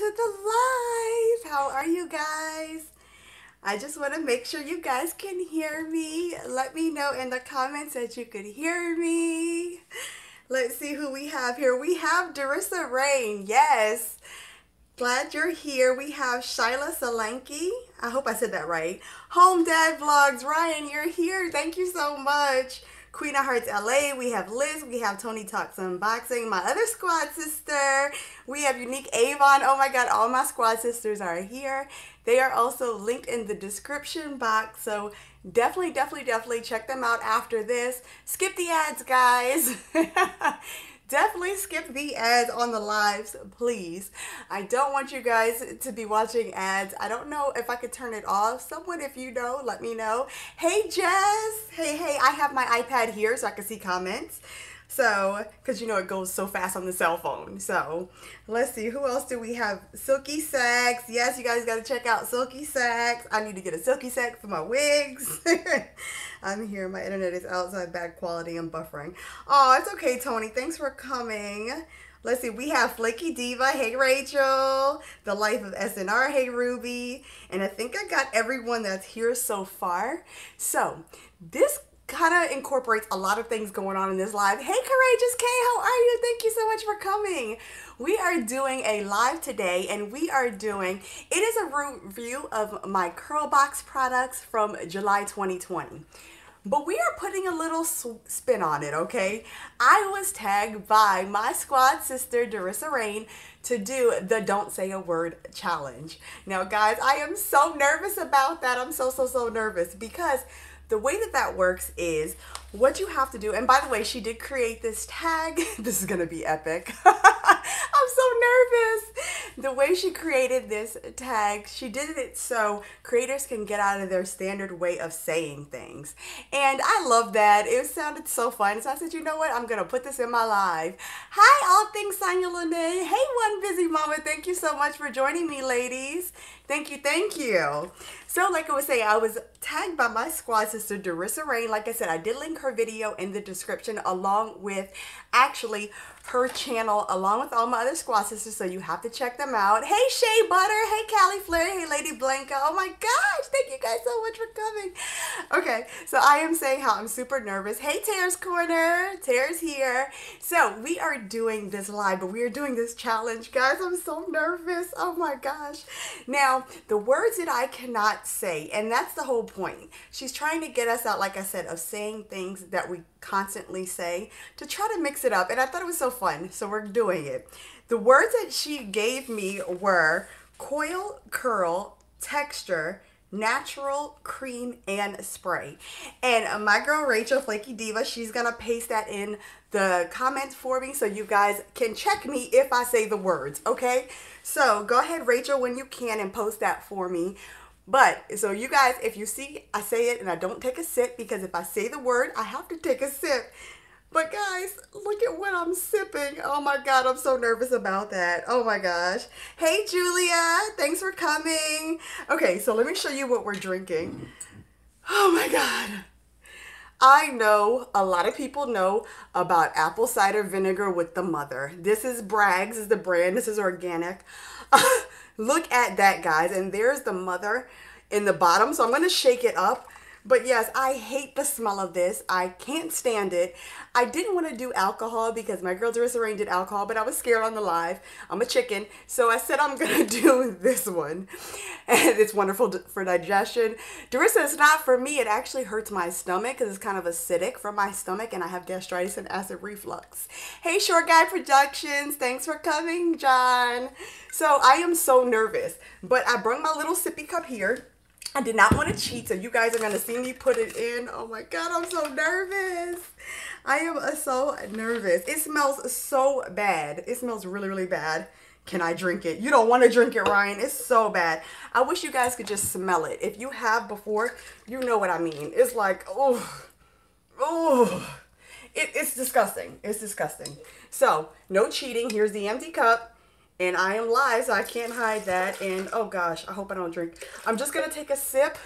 to the live. How are you guys? I just want to make sure you guys can hear me. Let me know in the comments that you could hear me. Let's see who we have here. We have Derissa Raynne. Yes. Glad you're here. We have Shyla Solanke. I hope I said that right. Home Dad Vlogs. Ryan, you're here. Thank you so much. Queen of Hearts LA. We have Liz. We have Tony Talks Unboxing. My other squad sister. We have Unique Avon. Oh my God. All my squad sisters are here. They are also linked in the description box. So definitely check them out after this. Skip the ads, guys. Definitely skip the ads on the lives, please. I don't want you guys to be watching ads. I don't know if I could turn it off. Someone, if you know, let me know. Hey, Jess. Hey, I have my iPad here so I can see comments. So, because you know it goes so fast on the cell phone. So, let's see. Who else do we have? Silky Sax. Yes, you guys got to check out Silky Sax. I need to get a Silky Sax for my wigs. I'm here. My internet is outside bad quality. I'm buffering. Oh, it's okay, Tony. Thanks for coming. Let's see. We have Flaky Diva. Hey, Rachel. The Life of SNR. Hey, Ruby. And I think I got everyone that's here so far. So, this kind of incorporates a lot of things going on in this live. Hey, Courageous K, how are you? Thank you so much for coming. We are doing a live today, and we are doing, it is a review of my Curlbox products from July 2020. But we are putting a little spin on it, okay? I was tagged by my squad sister, Derissa Raynne, to do the Don't Say a Word Challenge. Now, guys, I am so nervous about that. I'm so nervous because the way that that works is what you have to do, and by the way, she did create this tag. This is gonna be epic. I'm so nervous. The way she created this tag, she did it so creators can get out of their standard way of saying things. And I love that. It sounded so fun. So I said, you know what? I'm gonna put this in my live. Hi, all things Sanya Lene. Hey, One Busy Mama. Thank you so much for joining me, ladies. Thank you. So like I was saying, I was tagged by my squad sister, Derissa Raynne. Like I said, I did link her video in the description along with actually her channel, along with all my other squad sisters. So you have to check them out. Hey, Shea Butter. Hey, Callie Flair. Hey, Lady Blanca. Oh my gosh. Thank you guys so much for coming. Okay. So I am saying how I'm super nervous. Hey, Terrace Corner. Terrace here. So we are doing this live, but we are doing this challenge, guys. I'm so nervous. Oh my gosh. Now, the words that I cannot say, and that's the whole point. She's trying to get us out, like I said, of saying things that we constantly say to try to mix it up, and I thought it was so fun, so we're doing it. The words that she gave me were coil, curl, texture, natural, cream, and spray. And my girl Rachel, Flaky Diva, she's gonna paste that in the comments for me so you guys can check me if I say the words, okay? So go ahead, Rachel, when you can, and post that for me. But so you guys, if you see I say it and I don't take a sip, because if I say the word I have to take a sip. But guys, look at what I'm sipping. Oh my God, I'm so nervous about that. Oh my gosh. Hey, Julia, thanks for coming. Okay, so let me show you what we're drinking. Oh my God. I know a lot of people know about apple cider vinegar with the mother. This is Bragg's, is the brand. This is organic. Look at that, guys. And there's the mother in the bottom. So I'm gonna shake it up. But yes, I hate the smell of this. I can't stand it. I didn't want to do alcohol because my girl Derissa Raynne did alcohol, but I was scared on the live. I'm a chicken. So I said I'm going to do this one. And it's wonderful for digestion. Derissa, it's not for me. It actually hurts my stomach because it's kind of acidic for my stomach, and I have gastritis and acid reflux. Hey, Short Guy Productions. Thanks for coming, John. So I am so nervous, but I brought my little sippy cup here. I did not want to cheat, so you guys are going to see me put it in. Oh my God, I'm so nervous. I am so nervous. It smells so bad. It smells really bad. Can I drink it? You don't want to drink it, Ryan. It's so bad. I wish you guys could just smell it. If you have before, you know what I mean. It's like, oh, it's disgusting. It's disgusting. So no cheating. Here's the empty cup. And I am live, so I can't hide that. And oh gosh, I hope I don't drink. I'm just gonna take a sip.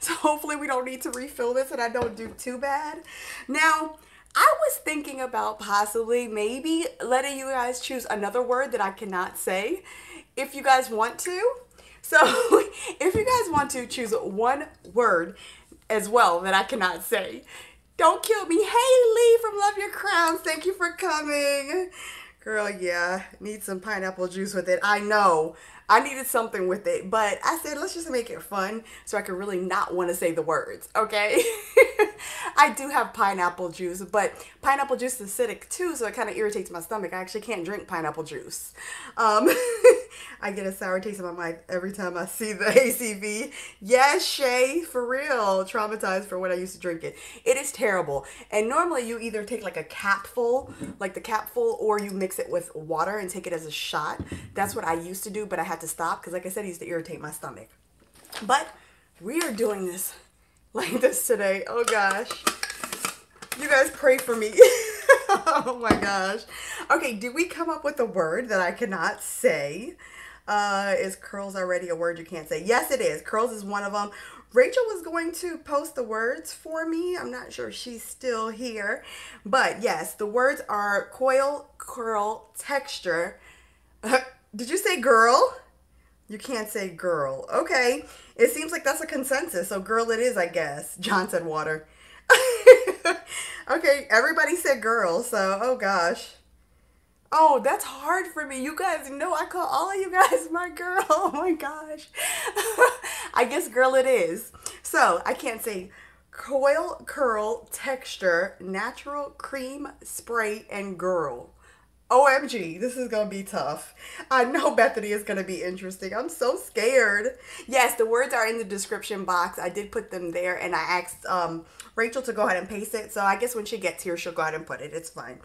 So hopefully we don't need to refill this and I don't do too bad. Now, I was thinking about possibly maybe letting you guys choose another word that I cannot say if you guys want to. So if you guys want to, choose one word as well that I cannot say. Don't kill me. Hey, Lee from Love Your Crowns. Thank you for coming. Girl, yeah, need some pineapple juice with it. I know. I needed something with it, but I said, let's just make it fun so I could really not want to say the words, okay? I do have pineapple juice, but pineapple juice is acidic too, so it kind of irritates my stomach. I actually can't drink pineapple juice. I get a sour taste in my mouth every time I see the ACV. Yes, Shay, for real. Traumatized for when I used to drink it. It is terrible. And normally you either take like a capful, like the capful, or you mix it with water and take it as a shot. That's what I used to do, but I had to stop because, like I said, it used to irritate my stomach. But we are doing this like this today. Oh gosh. You guys pray for me. Oh my gosh. Okay, did we come up with a word that I cannot say? Is curls already a word you can't say? Yes, it is. Curls is one of them. Rachel was going to post the words for me. I'm not sure if she's still here. But yes, the words are coil, curl, texture. Did you say girl? You can't say girl. Okay. It seems like that's a consensus. So girl it is, I guess. John said water. Okay, everybody said girl, so oh gosh. Oh, that's hard for me. You guys know I call all of you guys my girl. Oh my gosh. I guess girl it is. So I can't say coil, curl, texture, natural, cream, spray, and girl. OMG, this is going to be tough. I know Bethany is going to be interesting. I'm so scared. Yes, the words are in the description box. I did put them there, and I asked Rachel to go ahead and paste it. So I guess when she gets here, she'll go ahead and put it. It's fine.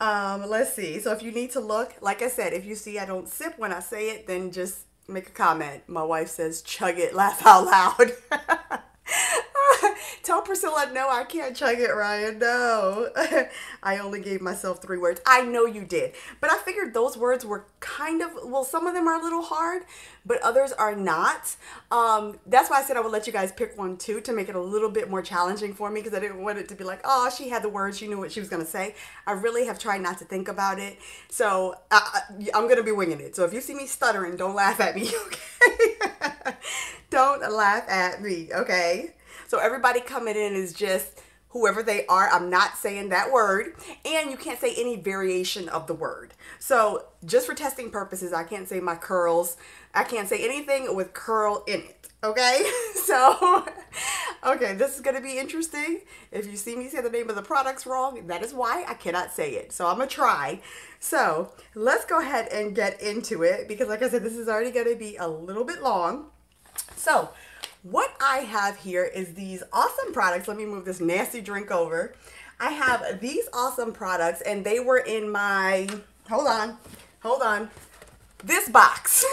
Let's see. So if you need to look, like I said, if you see I don't sip when I say it, then just make a comment. My wife says, chug it, laugh out loud. Tell Priscilla, no, I can't chug it, Ryan. No. I only gave myself 3 words. I know you did. But I figured those words were kind of, well, some of them are a little hard, but others are not. That's why I said I would let you guys pick one too, to make it a little bit more challenging for me, because I didn't want it to be like, oh, she had the words, she knew what she was going to say. I really have tried not to think about it. So I'm going to be winging it. So if you see me stuttering, don't laugh at me, okay? Don't laugh at me, okay? So everybody coming in is just whoever they are. I'm not saying that word. And you can't say any variation of the word. So just for testing purposes, I can't say my curls. I can't say anything with curl in it. Okay? So, okay, this is going to be interesting. If you see me say the name of the products wrong, that is why I cannot say it. So I'm going to try. So let's go ahead and get into it. Because like I said, this is already going to be a little bit long. So what I have here is these awesome products. Let me move this nasty drink over. I have these awesome products, and they were in my, hold on, this box.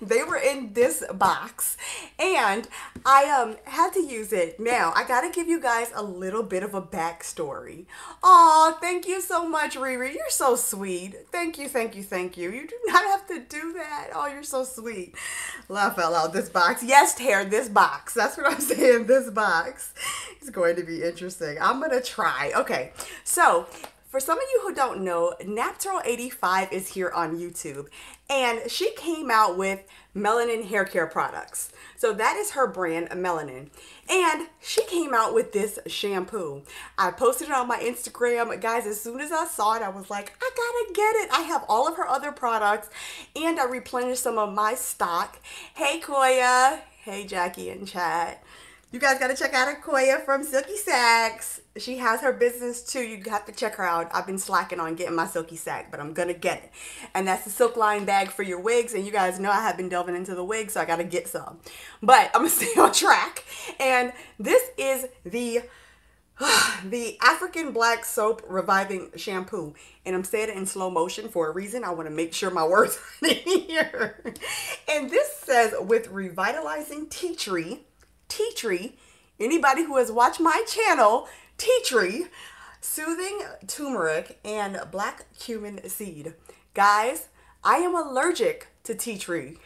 They were in this box, and I had to use it. Now, I got to give you guys a little bit of a backstory. Aw, thank you so much, Riri. You're so sweet. Thank you, thank you, thank you. You do not have to do that. Oh, you're so sweet. Laugh out loud, this box. Yes, Tara, this box. That's what I'm saying, this box. It's going to be interesting. I'm going to try. Okay, so for some of you who don't know, Naptural85 is here on YouTube, and she came out with Melanin Haircare products. So that is her brand, Melanin. And she came out with this shampoo. I posted it on my Instagram. Guys, as soon as I saw it, I was like, I gotta get it. I have all of her other products, and I replenished some of my stock. Hey, Koya. Hey, Jackie and chat. You guys got to check out Akoya from Silky Sax. She has her business too. You have to check her out. I've been slacking on getting my Silky Sax, but I'm going to get it. And that's the silk line bag for your wigs. And you guys know I have been delving into the wigs, so I got to get some. But I'm going to stay on track. And this is the African Black Soap Reviving Shampoo. And I'm saying it in slow motion for a reason. I want to make sure my words are in here. And this says, with revitalizing tea tree. Tea tree, anybody who has watched my channel, tea tree, soothing turmeric, and black cumin seed. Guys, I am allergic to tea tree.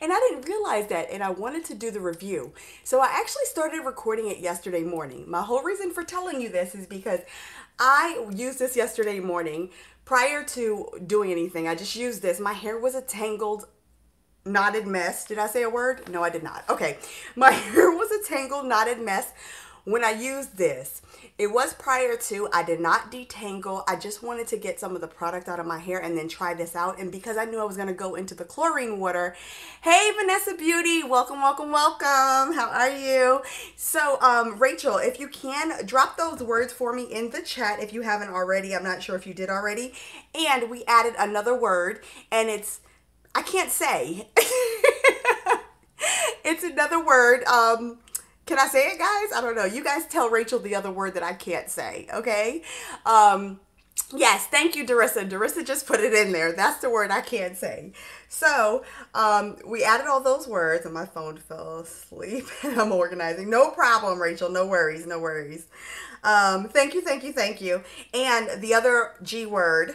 And I didn't realize that, and I wanted to do the review. So I actually started recording it yesterday morning. My whole reason for telling you this is because I used this yesterday morning prior to doing anything. I just used this. My hair was a tangled, knotted mess. Did I say a word? No, I did not. Okay. My hair was a tangled, knotted mess when I used this. It was prior to. I did not detangle. I just wanted to get some of the product out of my hair and then try this out. And because I knew I was going to go into the chlorine water. Hey, Vanessa Beauty. Welcome, welcome, welcome. How are you? So, Rachel, if you can, drop those words for me in the chat if you haven't already. I'm not sure if you did already. And we added another word, and it's, I can't say. It's another word. Can I say it, guys? I don't know. You guys tell Rachel the other word that I can't say, okay? Yes, thank you, Derissa. Derissa just put it in there. That's the word I can't say. So we added all those words, and my phone fell asleep, and I'm organizing. No problem, Rachel. No worries, no worries. Thank you, thank you, thank you. And the other G word,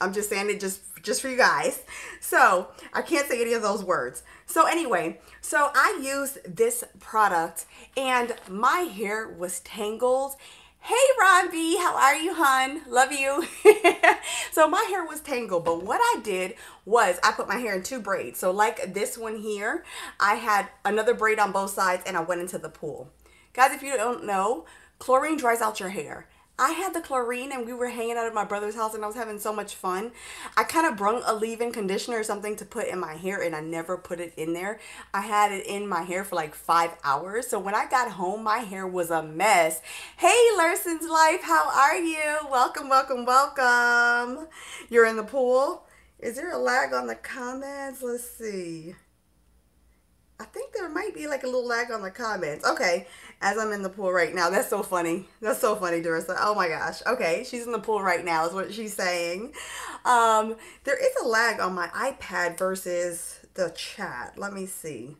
I'm just saying it just for you guys. So I can't say any of those words. So anyway, so I used this product and my hair was tangled. Hey, Ron B, how are you, hun? Love you. So my hair was tangled, but what I did was I put my hair in two braids. So like this one here, I had another braid on both sides and I went into the pool. Guys, if you don't know, chlorine dries out your hair. I had the chlorine and we were hanging out at my brother's house and I was having so much fun. I kind of brung a leave-in conditioner or something to put in my hair and I never put it in there. I had it in my hair for like 5 hours. So when I got home, my hair was a mess. Hey, Larson's Life, how are you? Welcome, welcome, welcome. You're in the pool? Is there a lag on the comments? Let's see. I think there might be like a little lag on the comments. Okay, as I'm in the pool right now. That's so funny. That's so funny, Derissa. Oh my gosh. Okay, she's in the pool right now is what she's saying. There is a lag on my iPad versus the chat. Let me see.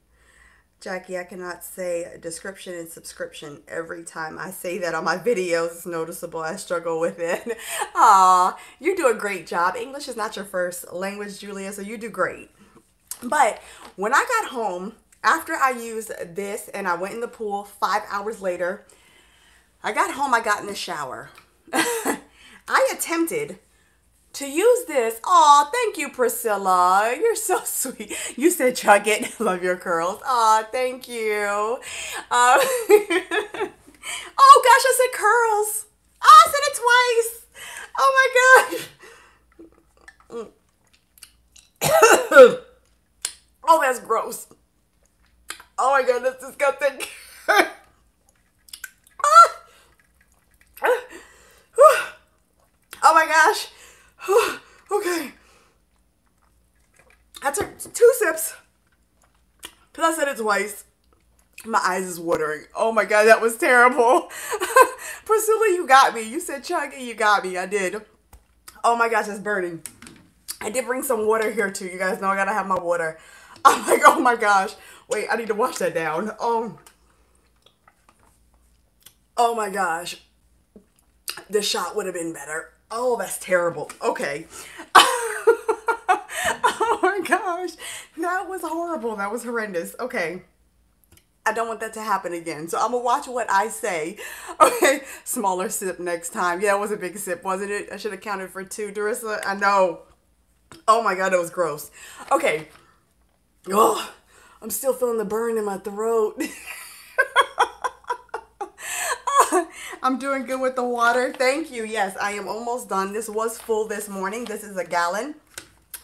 Jackie, I cannot say description and subscription every time I say that on my videos. It's noticeable. I struggle with it. Aw, you do a great job. English is not your first language, Julia, so you do great. But when I got home, after I used this and I went in the pool 5 hours later, I got home, I got in the shower. I attempted to use this. Aw, thank you, Priscilla. You're so sweet. You said chug it. Love your curls. Aw, thank you. Oh, gosh, I said curls. Oh, I said it twice. Oh, my gosh. Oh, that's gross. Oh my god, that's disgusting. Oh my gosh. Okay. I took 2 sips. Because I said it twice. My eyes is watering. Oh my god, that was terrible. Priscilla, you got me. You said chug and you got me. I did. Oh my gosh, that's burning. I did bring some water here too. You guys know I gotta have my water. I'm like, oh my gosh. Wait, I need to wash that down. Oh my gosh. The shot would have been better. Oh, that's terrible. Okay. Oh my gosh. That was horrible. That was horrendous. Okay. I don't want that to happen again. So I'm going to watch what I say. Okay. Smaller sip next time. Yeah, it was a big sip, wasn't it? I should have counted for 2, Derissa. I know. Oh my God, that was gross. Okay. Oh, I'm still feeling the burn in my throat. I'm doing good with the water. Thank you. Yes, I am almost done. This was full this morning. This is a gallon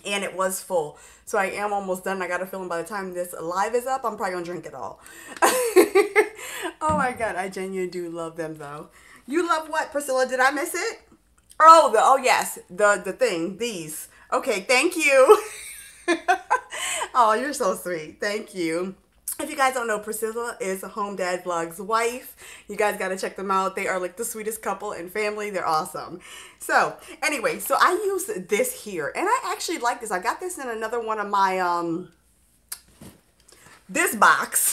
and it was full. So I am almost done. I got a feeling by the time this live is up, I'm probably going to drink it all. Oh my God. I genuinely do love them though. You love what, Priscilla? Did I miss it? Oh, yes. The thing. These. Okay. Thank you. Oh, you're so sweet. Thank you. If you guys don't know, Priscilla is Home Dad Vlogs' wife. You guys got to check them out. They are like the sweetest couple and family. They're awesome. So anyway, so I use this here and I actually like this. I got this in another one of my, this box.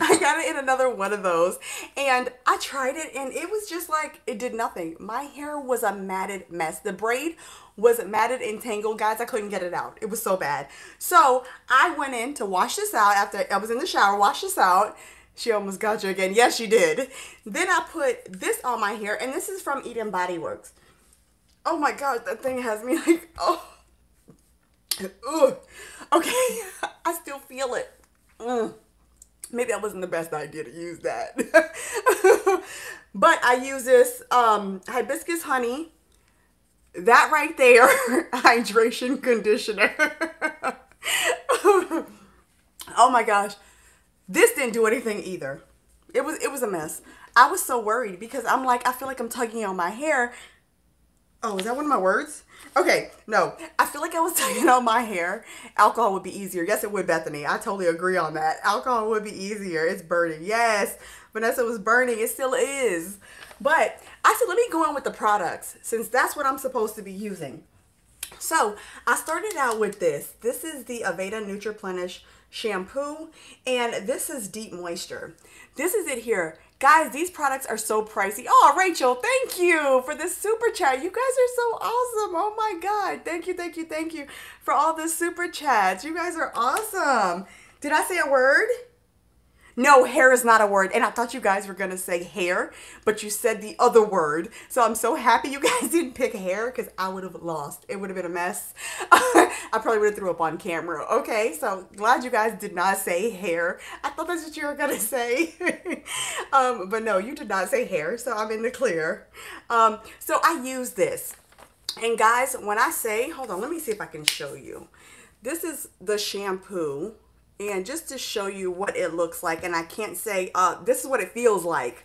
I got it in another one of those and I tried it and it was just like, it did nothing. My hair was a matted mess. The braid was matted and tangled, guys. I couldn't get it out. It was so bad. So I went in to wash this out after I was in the shower, wash this out, She almost got you again. Yes, she did. Then I put this on my hair, and this is from Eden Body Works. Oh my gosh, that thing has me like, oh. Ugh. Okay, I still feel it. Mm. Maybe that wasn't the best idea to use that. But I use this hibiscus honey. That right there, hydration conditioner. Oh my gosh. This didn't do anything either. It was a mess. I was so worried because I'm like, I feel like I'm tugging on my hair. Oh, is that one of my words? Okay, no. I feel like I was tugging on my hair. Alcohol would be easier. Yes, it would, Bethany. I totally agree on that. Alcohol would be easier. It's burning. Yes, Vanessa was burning. It still is. But I said, let me go in with the products since that's what I'm supposed to be using. So I started out with this. This is the Aveda Nutriplenish shampoo, and this is deep moisture. This is it here. Guys, these products are so pricey. Oh, Rachel, thank you for this super chat. You guys are so awesome. Oh my God. Thank you, thank you, thank you for all the super chats. You guys are awesome. Did I say a word? No, hair is not a word. And I thought you guys were going to say hair, but you said the other word. So I'm so happy you guys didn't pick hair because I would have lost. It would have been a mess. I probably would have threw up on camera. Okay, so glad you guys did not say hair. I thought that's what you were going to say. But no, you did not say hair, so I'm in the clear. So I use this. And guys, when I say, hold on, let me see if I can show you. This is the shampoo. And just to show you what it looks like, and I can't say, this is what it feels like,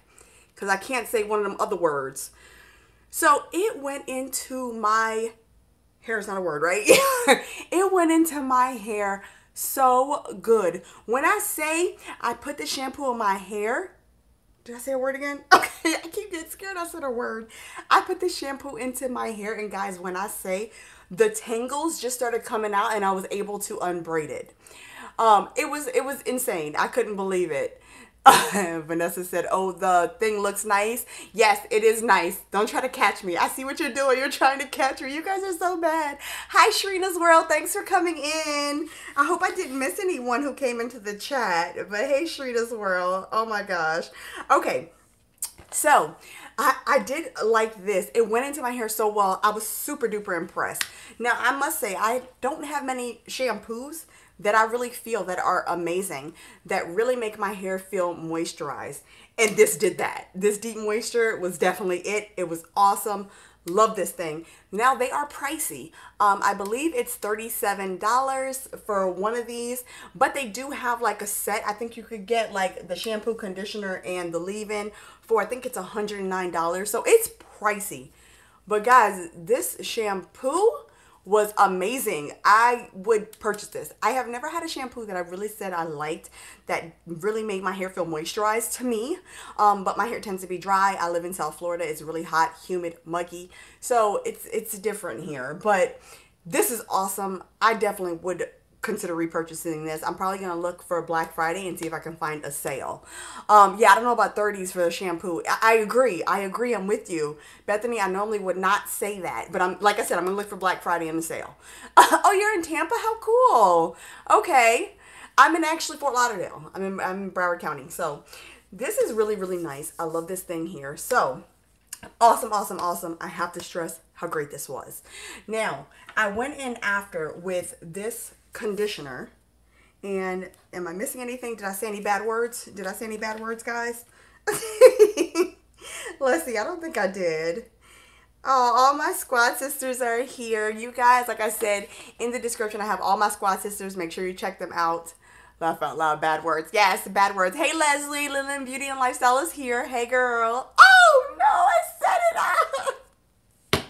because I can't say one of them other words. So it went into my hair, is not a word, right? It went into my hair so good. When I say I put the shampoo in my hair, did I say a word again? Okay, I keep getting scared I said a word. I put the shampoo into my hair, and guys, when I say the tangles just started coming out, and I was able to unbraid it. It was insane. I couldn't believe it. Vanessa said, oh, the thing looks nice. Yes, it is nice. Don't try to catch me. I see what you're doing. You're trying to catch me. You guys are so bad. Hi, Shrina's World. Thanks for coming in. I hope I didn't miss anyone who came into the chat, but hey, Shrina's World. Oh my gosh. Okay. So I did like this. It went into my hair so well. I was super duper impressed. Now I must say, I don't have many shampoos that I really feel that are amazing, that really make my hair feel moisturized. And this did that. This deep moisture was definitely it. It was awesome. Love this thing. Now they are pricey. I believe it's $37 for one of these, but they do have like a set. I think you could get like the shampoo, conditioner, and the leave-in for, I think it's $109. So it's pricey. But guys, this shampoo was amazing. I would purchase this. I have never had a shampoo that I really said I liked that really made my hair feel moisturized to me. But my hair tends to be dry. I live in South Florida. It's really hot, humid, muggy. So it's different here. But this is awesome. I definitely would consider repurchasing this. I'm probably going to look for Black Friday and see if I can find a sale. Yeah, I don't know about 30s for the shampoo. I agree. I agree. I'm with you. Bethany, I normally would not say that, but I'm, like I said, I'm going to look for Black Friday and the sale. Oh, you're in Tampa? How cool. Okay. I'm in actually Fort Lauderdale. I'm in Broward County. So this is really, really nice. I love this thing here. So awesome, awesome, awesome. I have to stress how great this was. Now, I went in after with this conditioner. And am I missing anything? Did I say any bad words? Did I say any bad words, guys? Let's see. I don't think I did. Oh, all my squad sisters are here. You guys, like I said, in the description, I have all my squad sisters. Make sure you check them out. Laugh out loud. Bad words. Yes, bad words. Hey, Leslie. Linen Beauty and Lifestyle is here. Hey, girl. Oh, no. I set it up.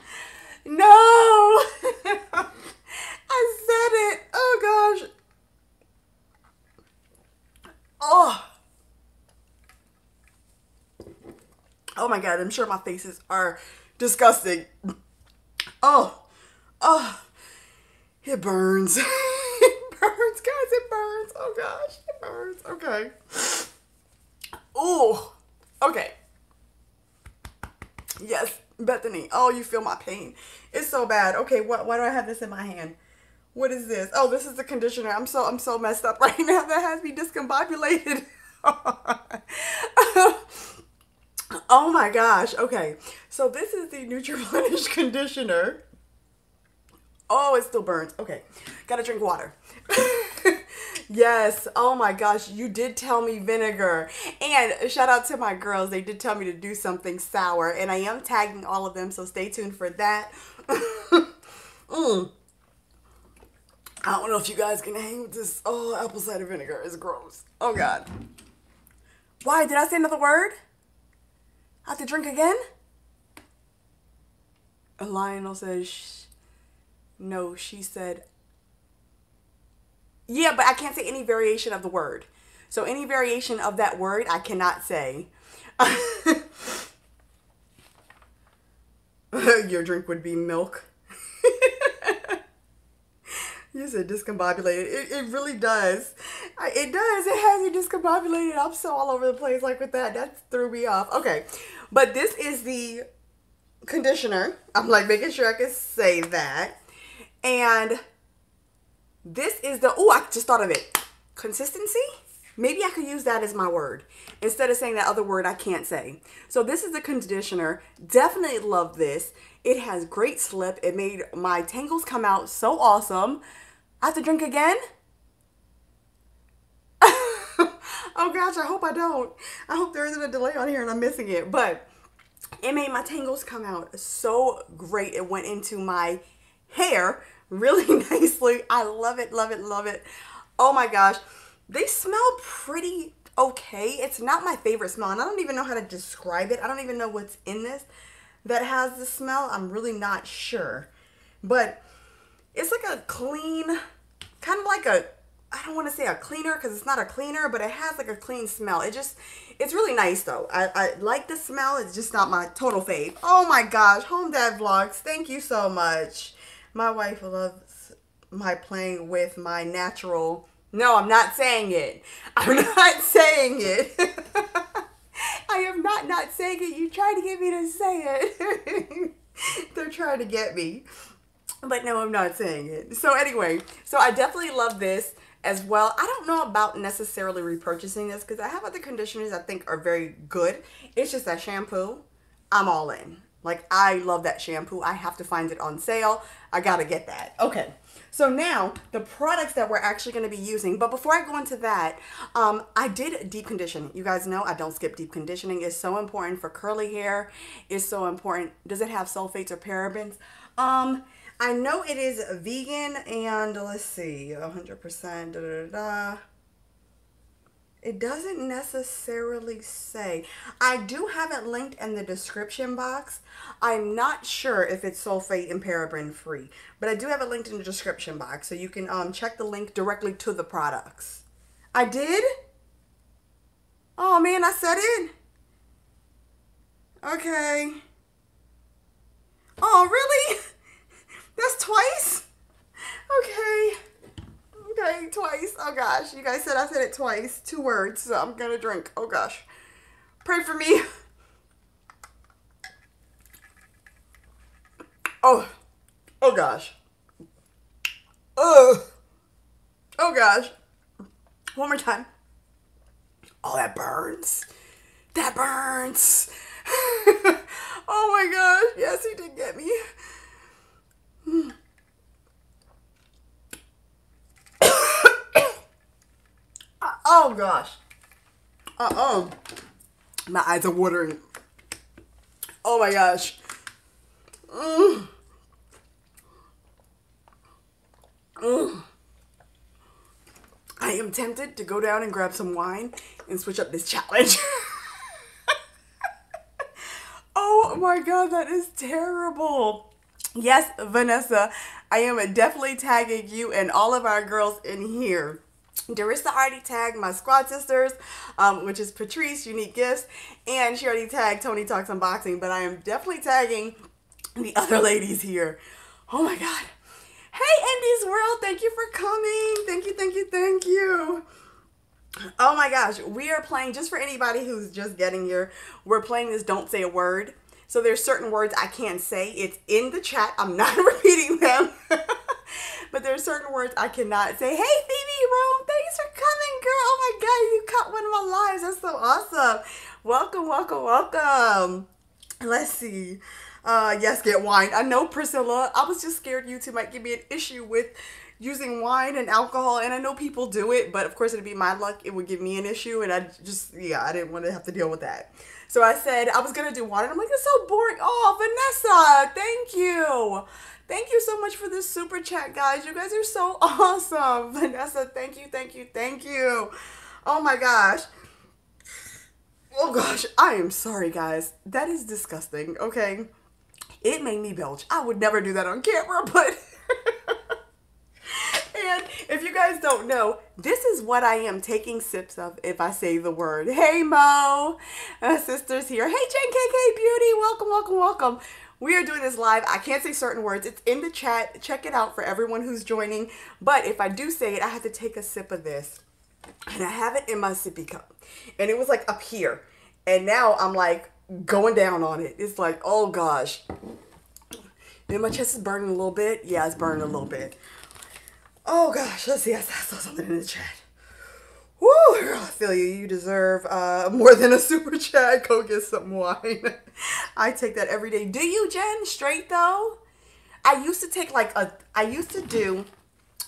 No. I said it. Oh, gosh. Oh. Oh, my God. I'm sure my faces are disgusting. Oh. Oh. It burns. It burns, guys. It burns. Oh, gosh. It burns. Okay. Oh. Okay. Yes, Bethany. Oh, you feel my pain. It's so bad. Okay, why do I have this in my hand? What is this? Oh, this is the conditioner. I'm so messed up right now. That has me discombobulated. Oh my gosh. Okay. So this is the Nutriplenish conditioner. Oh, it still burns. Okay. Gotta drink water. Yes. Oh my gosh. You did tell me vinegar. And shout out to my girls. They did tell me to do something sour. And I am tagging all of them, so stay tuned for that. I don't know if you guys can hang with this. Oh, apple cider vinegar is gross. Oh God. Why? Did I say another word? I have to drink again? And Lionel says, no, she said, yeah, but I can't say any variation of the word. So any variation of that word, I cannot say. Your drink would be milk. You said discombobulated. It really does. It does. It has me discombobulated. I'm so all over the place like with that. That threw me off. Okay. But this is the conditioner. I'm like making sure I can say that. And this is the, oh, I just thought of it. Consistency? Maybe I could use that as my word instead of saying that other word I can't say. So this is the conditioner. Definitely love this. It has great slip. It made my tangles come out so awesome. I have to drink again? Oh gosh, I hope I don't. I hope there isn't a delay on here and I'm missing it. But it made my tangles come out so great. It went into my hair really nicely. I love it, love it, love it. Oh my gosh. They smell pretty okay. It's not my favorite smell, and I don't even know how to describe it. I don't even know what's in this that has the smell. I'm really not sure. But it's like a clean, kind of like a, I don't want to say a cleaner because it's not a cleaner, but it has like a clean smell. It just, it's really nice though. I like the smell. It's just not my total fave. Oh my gosh, Home Dad Vlogs, thank you so much. My wife loves my playing with my natural. No, I'm not saying it. I'm not saying it. I am not saying it. You tried to get me to say it. They're trying to get me. But no, I'm not saying it. So anyway, so I definitely love this as well. I don't know about necessarily repurchasing this because I have other conditioners I think are very good. It's just that shampoo, I'm all in. Like, I love that shampoo. I have to find it on sale. I gotta get that. Okay. So now, the products that we're actually going to be using. But before I go into that, I did deep conditioning. You guys know I don't skip deep conditioning. It's so important for curly hair. It's so important. Does it have sulfates or parabens? I know it is vegan and let's see, 100%. It doesn't necessarily say. I do have it linked in the description box. I'm not sure if it's sulfate and paraben free, but I do have it linked in the description box so you can check the link directly to the products. I did? Oh man, I said it? Okay. Oh, really? That's twice? Okay. Okay, twice. Oh gosh, you guys said I said it twice. Two words, so I'm gonna drink. Oh gosh. Pray for me. Oh. Oh gosh. Oh. Oh gosh. One more time. Oh, that burns. That burns. Oh my gosh. Yes, he did get me. Hmm. Oh gosh. Uh-oh. My eyes are watering. Oh my gosh. Mm. Mm. I am tempted to go down and grab some wine and switch up this challenge. Oh my God, that is terrible. Yes, Vanessa, I am definitely tagging you and all of our girls in here. Derissa already tagged my squad sisters, which is Patrice, Unique Gifts, and she already tagged Tony Talks Unboxing, but I am definitely tagging the other ladies here. Oh my God. Hey, Ndy's World, thank you for coming. Thank you, thank you, thank you. Oh my gosh, we are playing, just for anybody who's just getting here, we're playing this Don't Say a Word. So there's certain words I can't say. It's in the chat. I'm not repeating them. But there's certain words I cannot say. Hey, Phoebe Rome, thanks for coming, girl. Oh my you caught one of my lives. That's so awesome. Welcome, welcome, welcome. Let's see. Yes, get wine. I know, Priscilla, I was just scared YouTube might give me an issue with using wine and alcohol, and I know people do it, but of course it'd be my luck, it would give me an issue, and I just, yeah, I didn't want to have to deal with that. So I said I was gonna do water, and I'm like, it's so boring. Oh, Vanessa, thank you. Thank you so much for this super chat, guys. You guys are so awesome. Vanessa, thank you, thank you, thank you. Oh my gosh. Oh gosh, I am sorry, guys. That is disgusting, okay? It made me belch. I would never do that on camera, but... And if you guys don't know, this is what I am taking sips of if I say the word. Hey, Mo. Sister's here. Hey, Jen KK Beauty. Welcome, welcome, welcome. We are doing this live. I can't say certain words. It's in the chat. Check it out for everyone who's joining. But if I do say it, I have to take a sip of this. And I have it in my sippy cup. And it was like up here. And now I'm like going down on it. It's like, oh gosh. Then my chest is burning a little bit. Yeah, it's burning a little bit. Oh gosh, let's see, I saw something in the chat. Woo, girl, I feel you. You deserve more than a super chat. Go get some wine. I take that every day. Do you, Jen? Straight though? I used to take like a, I used to do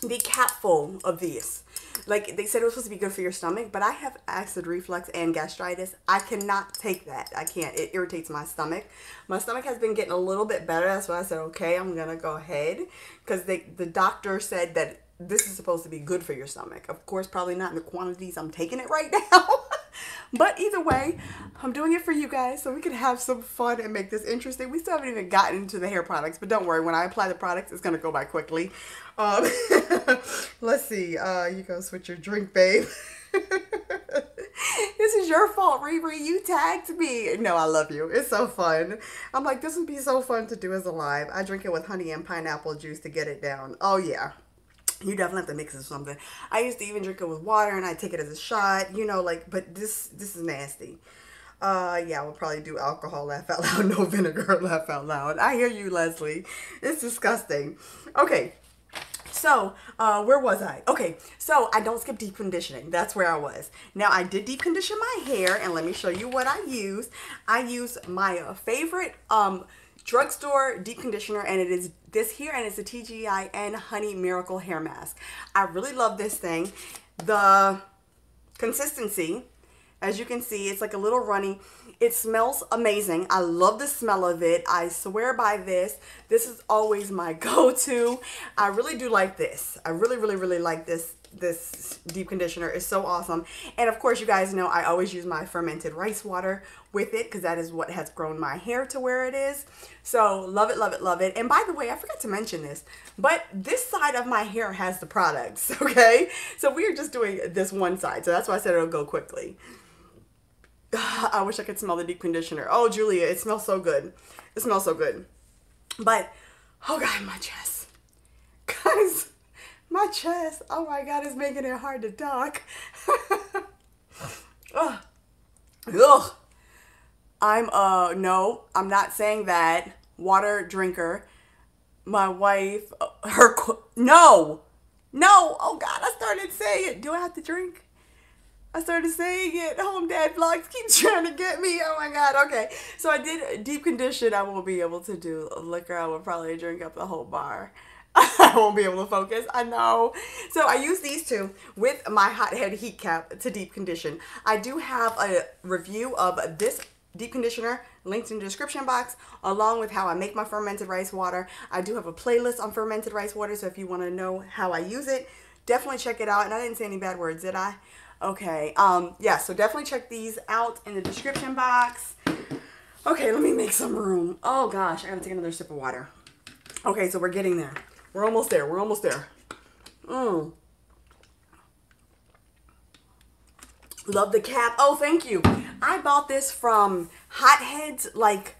the capful of this. Like they said it was supposed to be good for your stomach, but I have acid reflux and gastritis. I cannot take that. I can't. It irritates my stomach. My stomach has been getting a little bit better. That's why I said, okay, I'm going to go ahead. Because the doctor said that this is supposed to be good for your stomach. Of course, probably not in the quantities I'm taking it right now. But either way, I'm doing it for you guys so we can have some fun and make this interesting. We still haven't even gotten into the hair products, but don't worry. When I apply the products, it's going to go by quickly. Let's see. You go switch your drink, babe. This is your fault, Riri. You tagged me. No, I love you. It's so fun. I'm like, this would be so fun to do as a live. I drink it with honey and pineapple juice to get it down. Oh, yeah. You definitely have to mix it with something. I used to even drink it with water, and I take it as a shot, you know, like, but this is nasty. Yeah, we'll probably do alcohol, laugh out loud, no vinegar, laugh out loud. I hear you, Leslie. It's disgusting. Okay, so where was I? Okay, so I don't skip deep conditioning. That's where I was. Now, I did deep condition my hair, and let me show you what I use. I use my favorite drugstore deep conditioner, and it is this here, and it's a TGIN Honey Miracle Hair Mask. I really love this thing. The consistency, as you can see, it's like a little runny. It smells amazing. I love the smell of it. I swear by this. This is always my go-to. I really do like this. I really, really, really like this. This deep conditioner is so awesome. And of course, you guys know I always use my fermented rice water with it because that is what has grown my hair to where it is. So love it, love it, love it. And by the way, I forgot to mention this, but this side of my hair has the products, okay? So we are just doing this one side. So that's why I said it'll go quickly. I wish I could smell the deep conditioner. Oh, Julia, it smells so good. It smells so good. But, oh God, my chest. Guys. My chest, oh my God, it's making it hard to talk. Ugh. Ugh. I'm, no, I'm not saying that. Water drinker. My wife, her, no, no, oh God, I started saying it. Do I have to drink? I started saying it. Home Dad Vlogs keep trying to get me. Oh my God. Okay. So I did deep condition. I won't be able to do liquor. I will probably drink up the whole bar. I won't be able to focus. I know. So I use these two with my Hot Head heat cap to deep condition. I do have a review of this deep conditioner linked in the description box, along with how I make my fermented rice water. I do have a playlist on fermented rice water, so if you want to know how I use it, definitely check it out. And I didn't say any bad words, did I? Okay. Yeah, so definitely check these out in the description box. Okay, let me make some room. Oh gosh, I gotta take another sip of water. Okay, so we're getting there. We're almost there. We're almost there. Mm. Love the cap. Oh, thank you. I bought this from Hot Heads like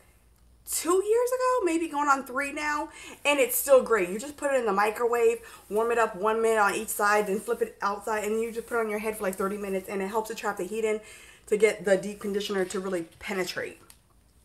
2 years ago, maybe going on 3 now, and it's still great. You just put it in the microwave, warm it up 1 minute on each side, then flip it outside, and you just put it on your head for like 30 minutes, and it helps to trap the heat in to get the deep conditioner to really penetrate.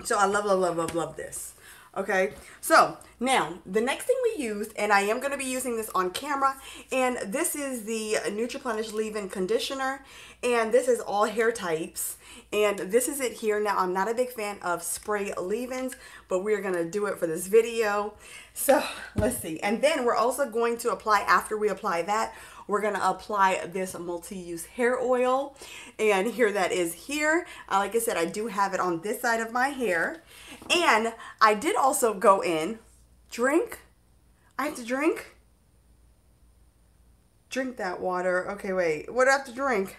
So I love, love, love, love, love this. Okay, so Now, the next thing we used, and I am going to be using this on camera, and this is the Nutriplenish Leave-In Conditioner, and this is all hair types, and this is it here. Now, I'm not a big fan of spray leave-ins, but we're going to do it for this video. So, let's see. And then we're also going to apply, after we apply that, we're going to apply this multi-use hair oil, and here that is here. Like I said, I do have it on this side of my hair, and I did also go in, drink that water. Okay, wait, what do I have to drink?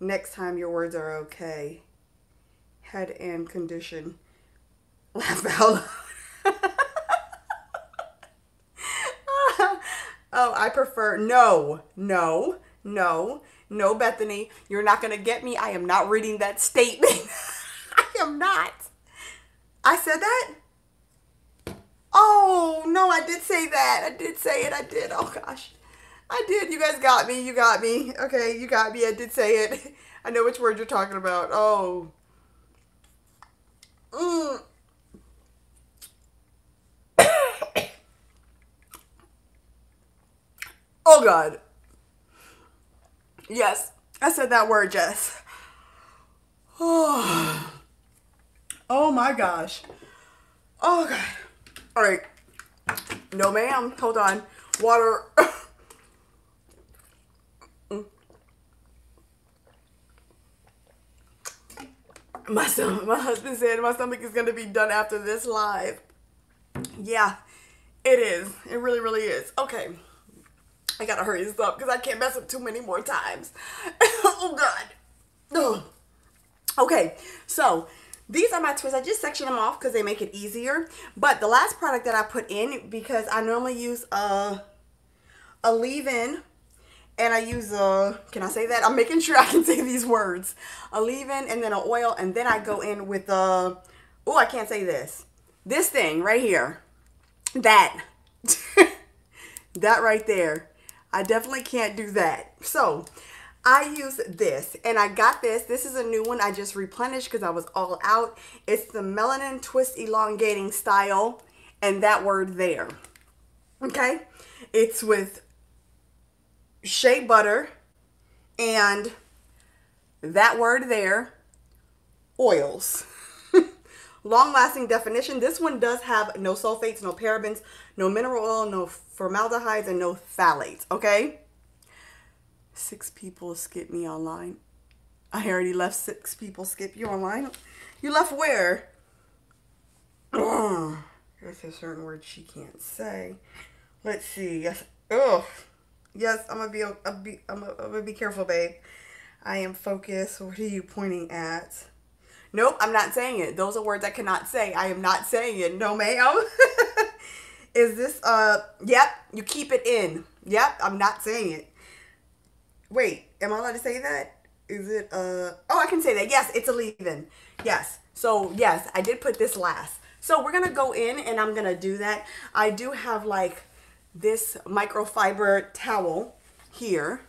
Next time your words are okay. Head and condition. Laugh out loud. Oh, I prefer, no, Bethany, you're not going to get me. I am not reading that statement. I am not. I said that? Oh, no, I did say that. I did say it. I did. Oh, gosh. I did. You guys got me. You got me. Okay, you got me. I did say it. I know which word you're talking about. Oh. Mm. Oh, God. Yes, I said that word, Jess. Oh, oh my gosh. Oh, God. All right. No, ma'am. Hold on. Water. My husband said my stomach is going to be done after this live. Yeah, it is. It really, really is. Okay. I gotta hurry this up because I can't mess up too many more times. Oh, God. Ugh. Okay, so these are my twists. I just section them off because they make it easier. But the last product that I put in, because I normally use a leave-in, and I use a, can I say that? I'm making sure I can say these words. A leave-in and then an oil, and then I go in with a, oh, I can't say this. This thing right here. That. That right there. I definitely can't do that. So I use this, and I got this. This is a new one I just replenished because I was all out. It's the Melanin Twist Elongating Style, and that word there. Okay, it's with shea butter and that word there, oils. Long-lasting definition. This one does have no sulfates, no parabens, no mineral oil, no formaldehydes, and no phthalates, okay? 6 people skip me online. I already left 6 people skip you online. You left where? There's a certain word she can't say. Let's see. Yes. Oh, yes. I'm gonna be careful, babe. I am focused. What are you pointing at? Nope, I'm not saying it. Those are words I cannot say. I am not saying it. No, ma'am. Is this, yep, you keep it in. Yep, I'm not saying it. Wait, am I allowed to say that? Is it, oh, I can say that. Yes, it's a leave-in. Yes. So, yes, I did put this last. So, we're going to go in, and I'm going to do that. I do have, like, this microfiber towel here.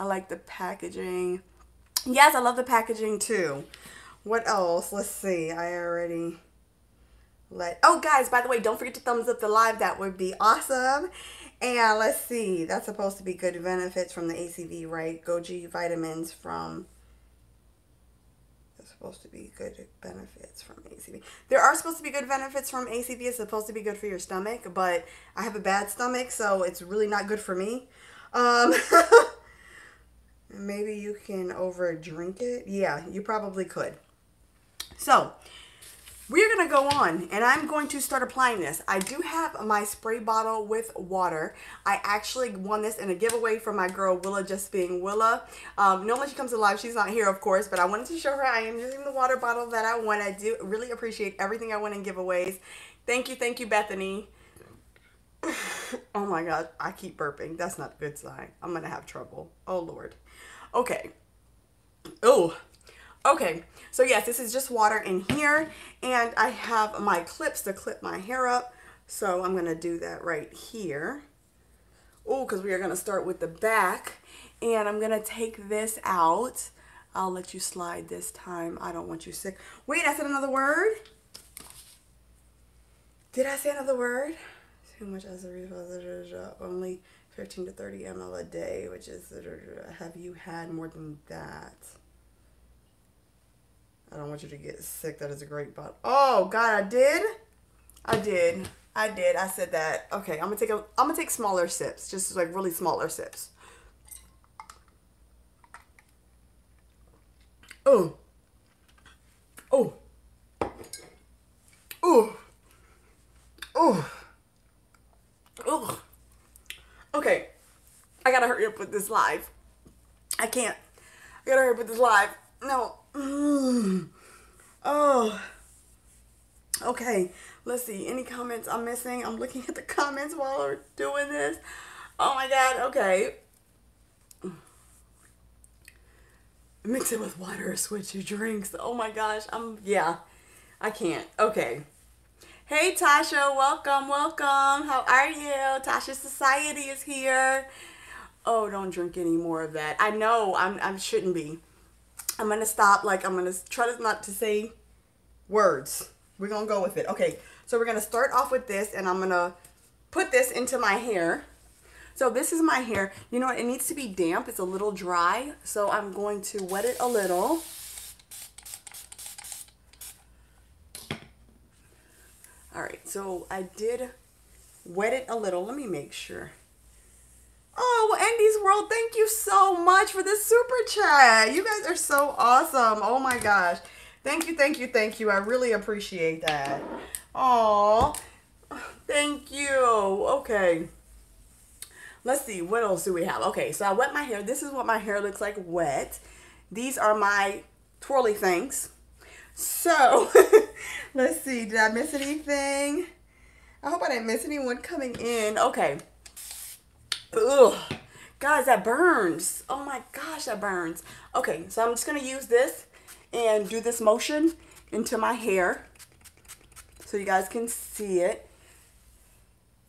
I like the packaging. Yes, I love the packaging, too. What else? Let's see. I already let... Oh, guys, by the way, don't forget to thumbs up the live. That would be awesome. And let's see. That's supposed to be good benefits from the ACV, right? Goji vitamins from... That's supposed to be good benefits from ACV. There are supposed to be good benefits from ACV. It's supposed to be good for your stomach, but I have a bad stomach, so it's really not good for me. Maybe you can overdrink it. Yeah, you probably could. So, we're going to go on, and I'm going to start applying this. I do have my spray bottle with water. I actually won this in a giveaway from my girl, Willa, just being Willa. Normally she comes alive. She's not here, of course, but I wanted to show her I am using the water bottle that I won. I do really appreciate everything I won in giveaways. Thank you, Bethany. Oh, my God. I keep burping. That's not a good sign. I'm going to have trouble. Oh, Lord. Okay. Oh, okay. So, yes, this is just water in here. And I have my clips to clip my hair up. So, I'm going to do that right here. Oh, because we are going to start with the back. And I'm going to take this out. I'll let you slide this time. I don't want you sick. Wait, I said another word. Did I say another word? Too much as a result, only 15 to 30 ml a day, which is, have you had more than that? I don't want you to get sick. That is a great bottle. Oh God, I did. I said that. Okay, I'm gonna take smaller sips, just like really smaller sips. Oh. Oh. Oh. Oh. Oh. Okay. I gotta hurry up with this live. I can't. I gotta hurry up with this live. No. Mm. Oh. Okay. Let's see. Any comments I'm missing? I'm looking at the comments while we're doing this. Oh my God. Okay. Mix it with water or switch your drinks. Oh my gosh. Yeah. I can't. Okay. Hey Tasha. Welcome. Welcome. How are you? Tasha Society is here. Oh, don't drink any more of that. I know. I shouldn't be. I'm going to stop. Like, I'm going to try not to say words. We're going to go with it. Okay. So we're going to start off with this, and I'm going to put this into my hair. So this is my hair. You know what? It needs to be damp. It's a little dry. So I'm going to wet it a little. All right. So I did wet it a little. Let me make sure. Oh, Ndy's World, thank you so much for this super chat. You guys are so awesome. Oh my gosh. Thank you, thank you, thank you. I really appreciate that. Oh, thank you. Okay. Let's see. What else do we have? Okay, so I wet my hair. This is what my hair looks like wet. These are my twirly things. So, let's see. Did I miss anything? I hope I didn't miss anyone coming in. Okay. Ugh, guys, that burns. Oh my gosh, that burns. Okay, so I'm just gonna use this and do this motion into my hair so you guys can see it.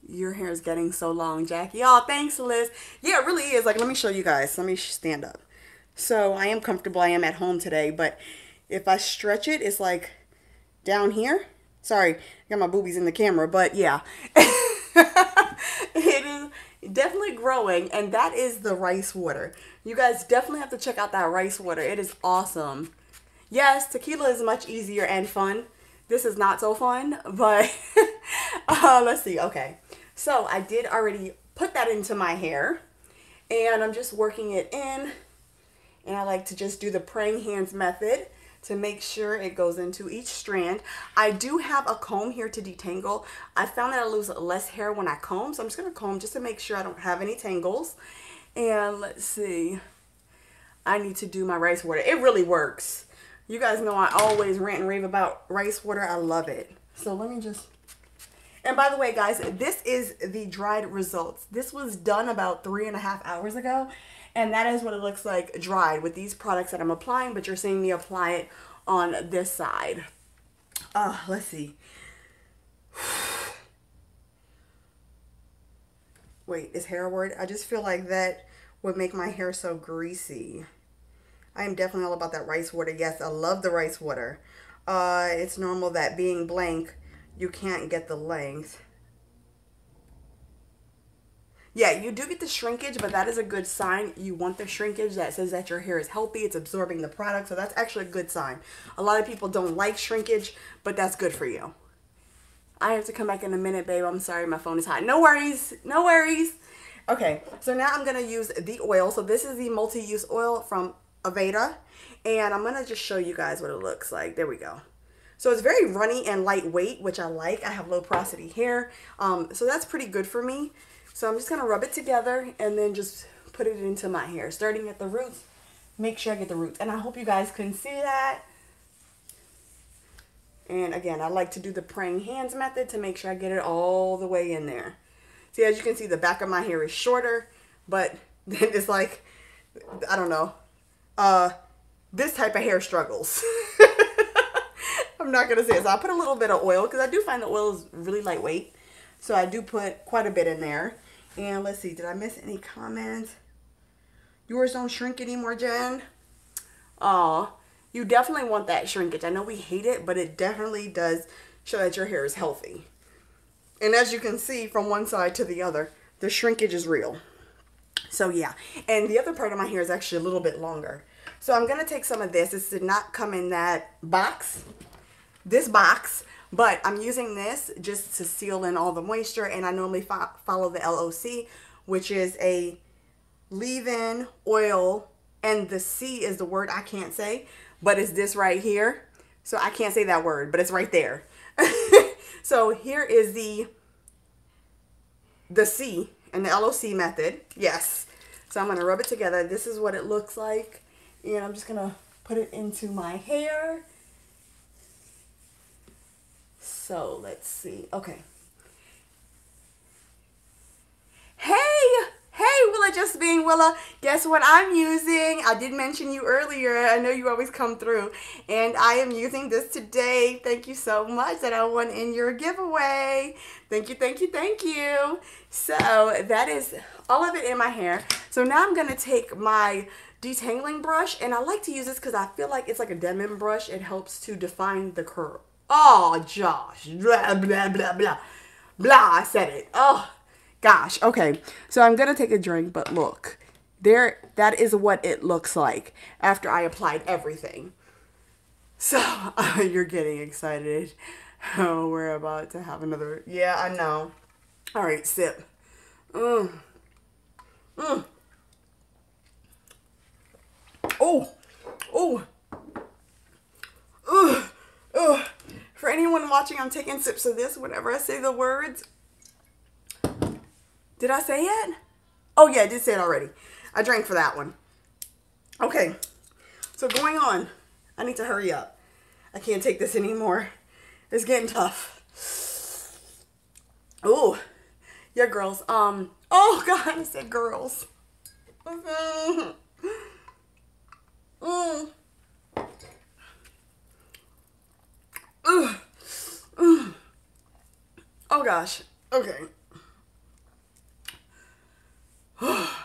Your hair is getting so long, Jackie. Oh, thanks, Liz. Yeah, it really is. Like, let me show you guys. Let me stand up. So I am comfortable. I am at home today, but if I stretch it, it's like down here. Sorry, I got my boobies in the camera, but yeah. It is definitely growing, and that is the rice water. You guys definitely have to check out that rice water. It is awesome. Yes, tequila is much easier and fun. This is not so fun, but let's see. Okay, so I did already put that into my hair, and I'm just working it in, and I like to just do the praying hands method to make sure it goes into each strand. I do have a comb here to detangle. I found that I lose less hair when I comb, so I'm just gonna comb just to make sure I don't have any tangles. And let's see, I need to do my rice water. It really works. You guys know I always rant and rave about rice water. I love it. So let me just, and by the way guys, this is the dried results. This was done about 3.5 hours ago. And that is what it looks like dried with these products that I'm applying, but you're seeing me apply it on this side. Oh, let's see. Wait, is hair a word? I just feel like that would make my hair so greasy. I am definitely all about that rice water. Yes, I love the rice water. It's normal that being blank, you can't get the length. Yeah, you do get the shrinkage, but that is a good sign. You want the shrinkage. That says that your hair is healthy. It's absorbing the product. So that's actually a good sign. A lot of people don't like shrinkage, but that's good for you. I have to come back in a minute, babe. I'm sorry. My phone is hot. No worries. No worries. Okay, so now I'm going to use the oil. So this is the multi-use oil from Aveda. And I'm going to just show you guys what it looks like. There we go. So it's very runny and lightweight, which I like. I have low porosity hair. So that's pretty good for me. So I'm just going to rub it together and then just put it into my hair, starting at the roots. Make sure I get the roots. And I hope you guys can see that. And again, I like to do the praying hands method to make sure I get it all the way in there. See, as you can see, the back of my hair is shorter, but then it's like, I don't know, this type of hair struggles. I'm not going to say it. So I put a little bit of oil because I do find the oil is really lightweight. So I do put quite a bit in there. And let's see, did I miss any comments? Yours don't shrink anymore, Jen. Oh, you definitely want that shrinkage. I know we hate it, but it definitely does show that your hair is healthy. And as you can see from one side to the other, the shrinkage is real. So yeah, and the other part of my hair is actually a little bit longer. So I'm going to take some of this. This did not come in that box, this box, but I'm using this just to seal in all the moisture. And I normally follow the LOC, which is a leave-in oil, and the C is the word I can't say, but it's this right here. So I can't say that word, but it's right there. So here is the C and the LOC method. Yes. So I'm going to rub it together. This is what it looks like. And I'm just going to put it into my hair. So let's see. Okay. Hey! Hey, Willa, just being Willa. Guess what I'm using? I did mention you earlier. I know you always come through. And I am using this today. Thank you so much that I won in your giveaway. Thank you, thank you, thank you. So that is all of it in my hair. So now I'm going to take my detangling brush. And I like to use this because I feel like it's like a Denman brush. It helps to define the curl. Oh, Josh. Blah, blah, blah, blah. Blah, I said it. Oh, gosh. Okay, so I'm going to take a drink, but look. There, that is what it looks like after I applied everything. So, you're getting excited. Oh, we're about to have another. Yeah, I know. All right, sip. Mmm. Mmm. Oh. Oh. Ugh. Ugh. For anyone watching, I'm taking sips of this whenever I say the words. Did I say it? Oh, yeah, I did say it already. I drank for that one. Okay. So going on. I need to hurry up. I can't take this anymore. It's getting tough. Oh. Yeah, girls. Oh, God, I said girls. Mm-hmm. Mm. Ugh. Ugh. Oh gosh. Okay. Oh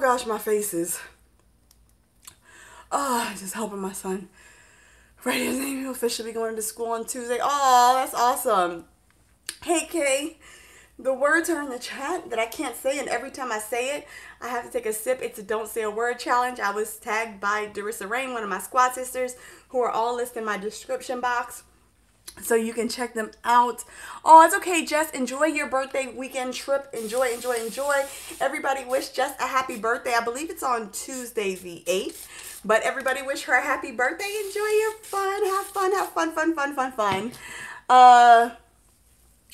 gosh, my face is. Oh, just helping my son. Right, his name will officially be going to school on Tuesday. Oh, that's awesome. Hey Kay. The words are in the chat that I can't say, and every time I say it, I have to take a sip. It's a don't say a word challenge. I was tagged by Derissa Raynne, one of my squad sisters, who are all listed in my description box. So you can check them out. Oh, it's okay, Jess. Enjoy your birthday weekend trip. Enjoy, enjoy, enjoy. Everybody wish Jess a happy birthday. I believe it's on Tuesday the 8th. But everybody wish her a happy birthday. Enjoy your fun. Have fun, have fun, fun, fun, fun, fun.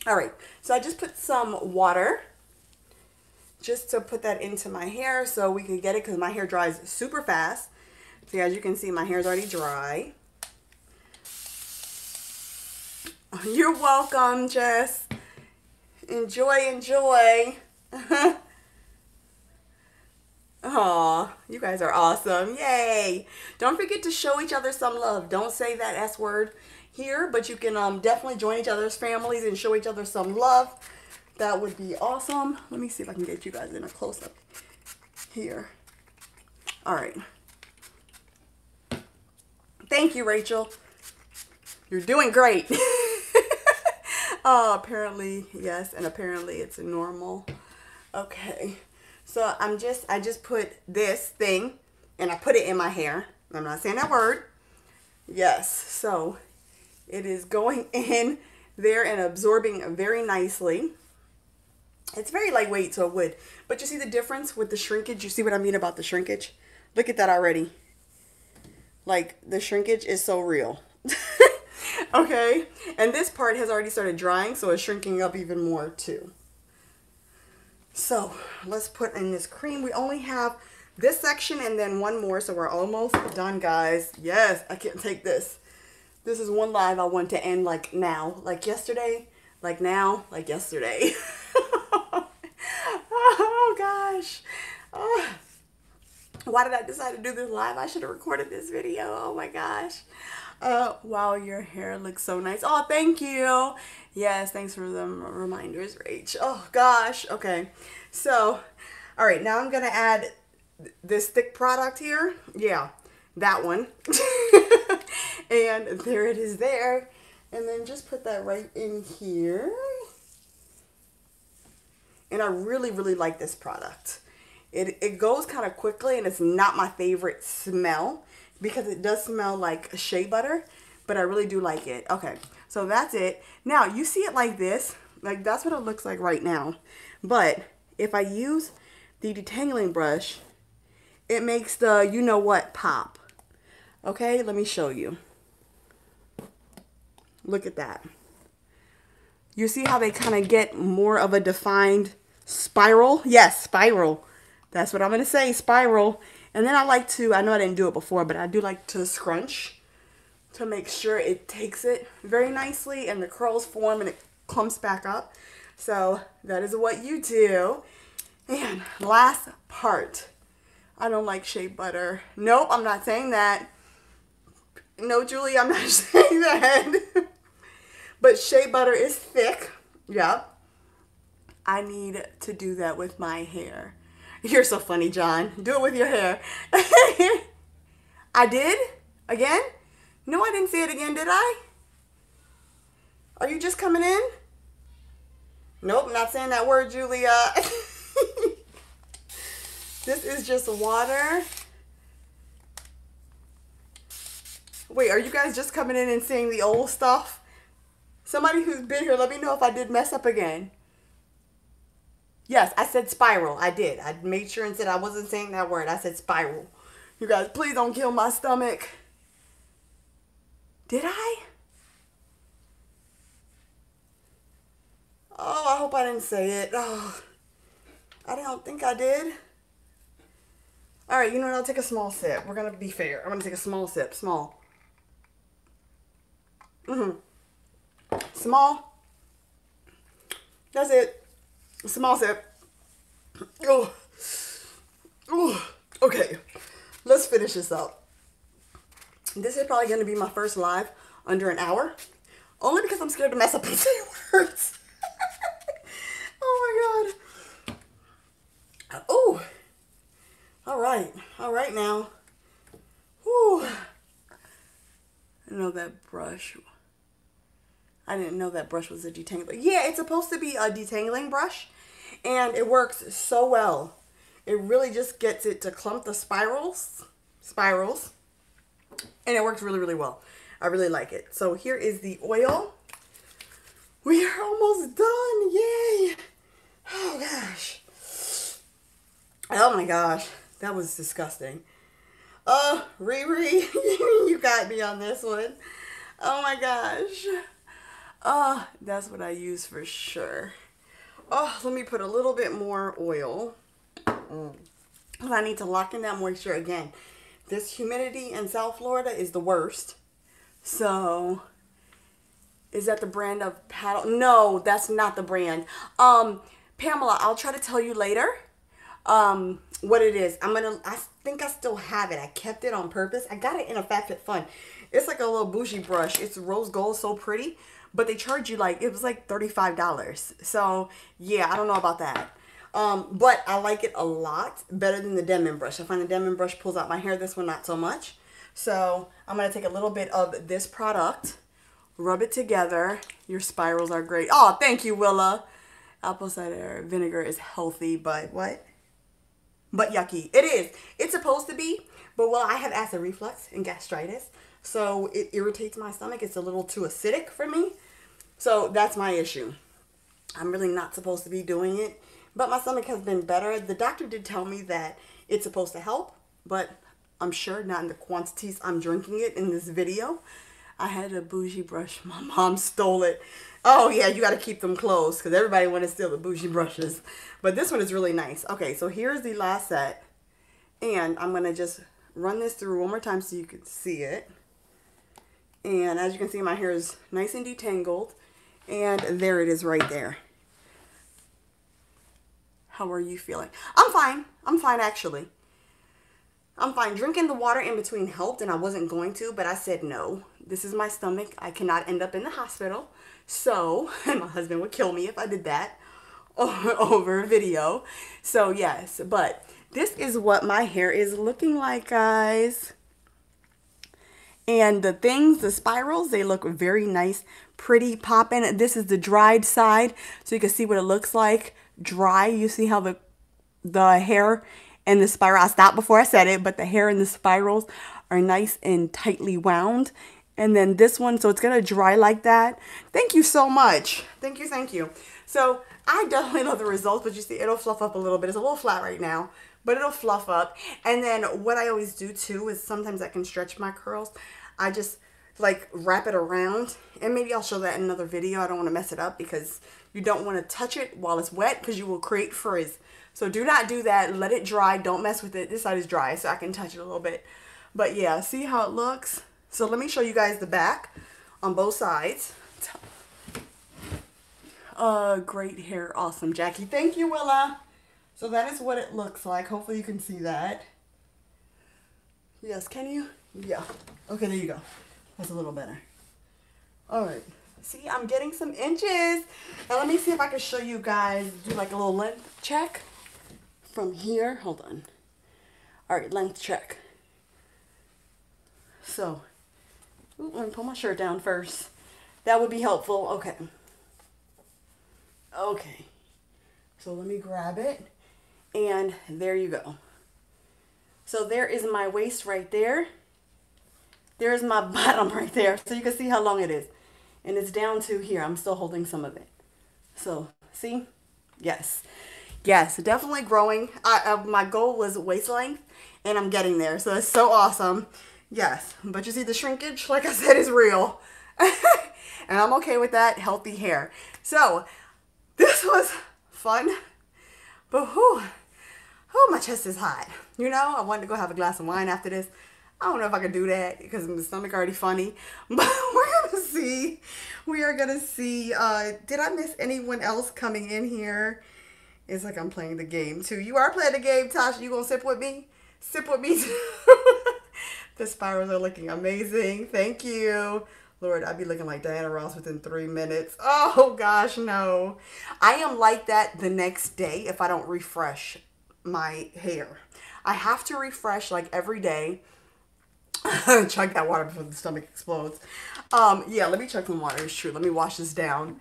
All right, so I just put some water just to put that into my hair so we can get it because my hair dries super fast. So as you can see, my hair is already dry. You're welcome, Jess. Enjoy, enjoy. Aw, you guys are awesome. Yay. Don't forget to show each other some love. Don't say that S word here, but you can definitely join each other's families and show each other some love. That would be awesome. Let me see if I can get you guys in a close-up here. All right. Thank you, Rachel. You're doing great. Oh, apparently, yes, and apparently it's normal. Okay, so I just put this thing, and I put it in my hair. I'm not saying that word. Yes, so it is going in there and absorbing very nicely. It's very lightweight, so it would. But you see the difference with the shrinkage? You see what I mean about the shrinkage? Look at that already. Like, the shrinkage is so real. Okay? And this part has already started drying, so it's shrinking up even more, too. So, let's put in this cream. We only have this section and then one more, so we're almost done, guys. Yes, I can't take this. This is one live I want to end like now, like yesterday, like now, like yesterday. Oh gosh. Oh. Why did I decide to do this live? I should have recorded this video. Oh my gosh. Wow, your hair looks so nice. Oh, thank you. Yes, thanks for the reminders, Rach. Oh gosh. Okay. So, all right, now I'm going to add this thick product here. Yeah, that one. And there it is there. and then just put that right in here. And I really, really like this product. It goes kind of quickly, and it's not my favorite smell because it does smell like shea butter, but I really do like it. Okay, so that's it. Now, you see it like this. Like, that's what it looks like right now. But if I use the detangling brush, it makes the you-know-what pop. Okay, let me show you. Look at that. You see how they kind of get more of a defined spiral? Yes, spiral. That's what I'm going to say, spiral. And then I like to, I know I didn't do it before, but I do like to scrunch to make sure it takes it very nicely and the curls form and it clumps back up. So that is what you do. And last part. I don't like shea butter. Nope, I'm not saying that. No, Julie, I'm not saying that. But shea butter is thick. Yep. I need to do that with my hair. You're so funny, John. Do it with your hair. I did? Again? No, I didn't say it again, did I? Are you just coming in? Nope, not saying that word, Julia. This is just water. Wait, are you guys just coming in and seeing the old stuff? Somebody who's been here, let me know if I did mess up again. Yes, I said spiral. I did. I made sure and said I wasn't saying that word. I said spiral. You guys, please don't kill my stomach. Did I? Oh, I hope I didn't say it. Oh, I don't think I did. All right, you know what? I'll take a small sip. We're going to be fair. I'm going to take a small sip. Small. Small. That's it. Small sip. Oh. Oh. Okay. Let's finish this up. This is probably going to be my first live under an hour. Only because I'm scared to mess up and say words. Oh my god. Oh. Alright. Alright now. Whew. I know that brush. I didn't know that brush was a detangler. Yeah, it's supposed to be a detangling brush. And it works so well. It really just gets it to clump the spirals. Spirals. And it works really, really well. I really like it. So here is the oil. We are almost done. Yay. Oh, gosh. Oh, my gosh. That was disgusting. Oh, Riri, you got me on this one. Oh, my gosh. Oh, that's what I use for sure. Oh, let me put a little bit more oil. I need to lock in that moisture again. This humidity in South Florida is the worst. So, is that the brand of Paddle? No, that's not the brand. Pamela, I'll try to tell you later what it is. I think I still have it. I kept it on purpose. I got it in a FabFitFun. It's like a little bougie brush. It's rose gold, so pretty. But they charge you like, it was like $35. So, yeah, I don't know about that. But I like it a lot better than the Denman brush. I find the Denman brush pulls out my hair. This one, not so much. So I'm going to take a little bit of this product, rub it together. Your spirals are great. Oh, thank you, Willa. Apple cider vinegar is healthy, but what? But yucky. It is. It's supposed to be, but well, I have acid reflux and gastritis, so it irritates my stomach. It's a little too acidic for me. So that's my issue. I'm really not supposed to be doing it. But my stomach has been better. The doctor did tell me that it's supposed to help, but I'm sure not in the quantities I'm drinking it in this video. I had a bougie brush. My mom stole it. Oh, yeah, you got to keep them closed because everybody wants to steal the bougie brushes. But this one is really nice. Okay, so here's the last set. And I'm going to just run this through one more time so you can see it. And as you can see, my hair is nice and detangled. And there it is right there. How are you feeling? I'm fine. I'm fine, actually. I'm fine. Drinking the water in between helped, and I wasn't going to, but I said no. This is my stomach. I cannot end up in the hospital. So, and my husband would kill me if I did that over a video. So, yes, but this is what my hair is looking like, guys. And the things, the spirals, they look very nice, pretty poppin'. This is the dried side, so you can see what it looks like dry. You see how the hair and the spiral, I stopped before I said it, but the hair and the spirals are nice and tightly wound. And then this one, so it's gonna dry like that. Thank you so much. Thank you, thank you. So I definitely love the results, but you see it'll fluff up a little bit. It's a little flat right now, but it'll fluff up. And then what I always do too is sometimes I can stretch my curls. I just like wrap it around, and maybe I'll show that in another video. I don't want to mess it up because you don't want to touch it while it's wet because you will create frizz. So do not do that. Let it dry. Don't mess with it. This side is dry, so I can touch it a little bit. But yeah, see how it looks? So let me show you guys the back on both sides. Great hair. Awesome, Jackie. Thank you, Willa. So that is what it looks like. Hopefully you can see that. Yes, can you? Yeah. Okay, there you go. That's a little better. All right. See, I'm getting some inches. Now let me see if I can show you guys, do like a little length check from here. Hold on. All right, length check. So, ooh, let me pull my shirt down first. That would be helpful. Okay. Okay. So let me grab it, and there you go. So there is my waist right there. There's my bottom right there. So you can see how long it is. And it's down to here. I'm still holding some of it. So, see? Yes. Yes, definitely growing. My goal was waist length, and I'm getting there. So it's so awesome. Yes, but you see the shrinkage, like I said, is real. And I'm okay with that. Healthy hair. So, this was fun. But whew, oh, my chest is hot. You know, I wanted to go have a glass of wine after this. I don't know if I can do that because my stomach already funny, but we're gonna see. We are gonna see. Did I miss anyone else coming in here? It's like I'm playing the game too. You are playing the game, Tasha. You gonna sip with me? Sip with me too. The spirals are looking amazing. Thank you, Lord. I'd be looking like Diana Ross within 3 minutes. Oh gosh, no. I am like that the next day if I don't refresh my hair. I have to refresh like every day. Chug that water before the stomach explodes. Yeah, let me chug some water. It's true. Let me wash this down.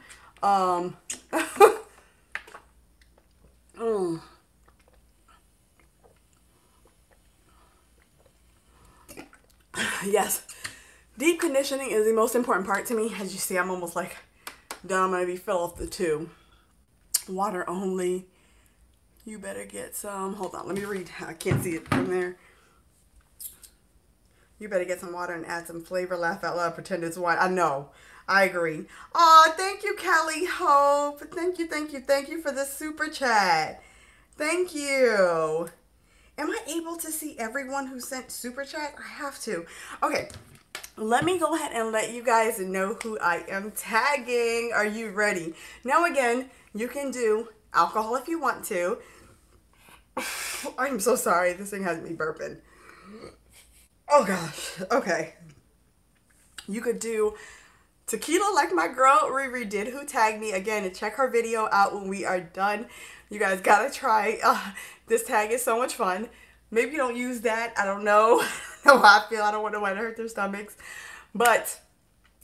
Yes. Deep conditioning is the most important part to me. As you see, I'm almost like done. I'm going to be fell off the tube. Water only. You better get some. Hold on. Let me read. I can't see it from there. You better get some water and add some flavor. Laugh out loud. Pretend it's wine. I know. I agree. Oh, thank you, Callie Hope. Thank you, thank you, thank you for the super chat. Thank you. Am I able to see everyone who sent super chat? I have to. Okay. Let me go ahead and let you guys know who I am tagging. Are you ready? Now, again, you can do alcohol if you want to. I'm so sorry. This thing has me burping. Oh gosh, okay. You could do tequila like my girl Riri did, who tagged me again, and check her video out when we are done. You guys gotta try. This tag is so much fun. Maybe you don't use that. I don't know how I feel. I don't want to hurt their stomachs. But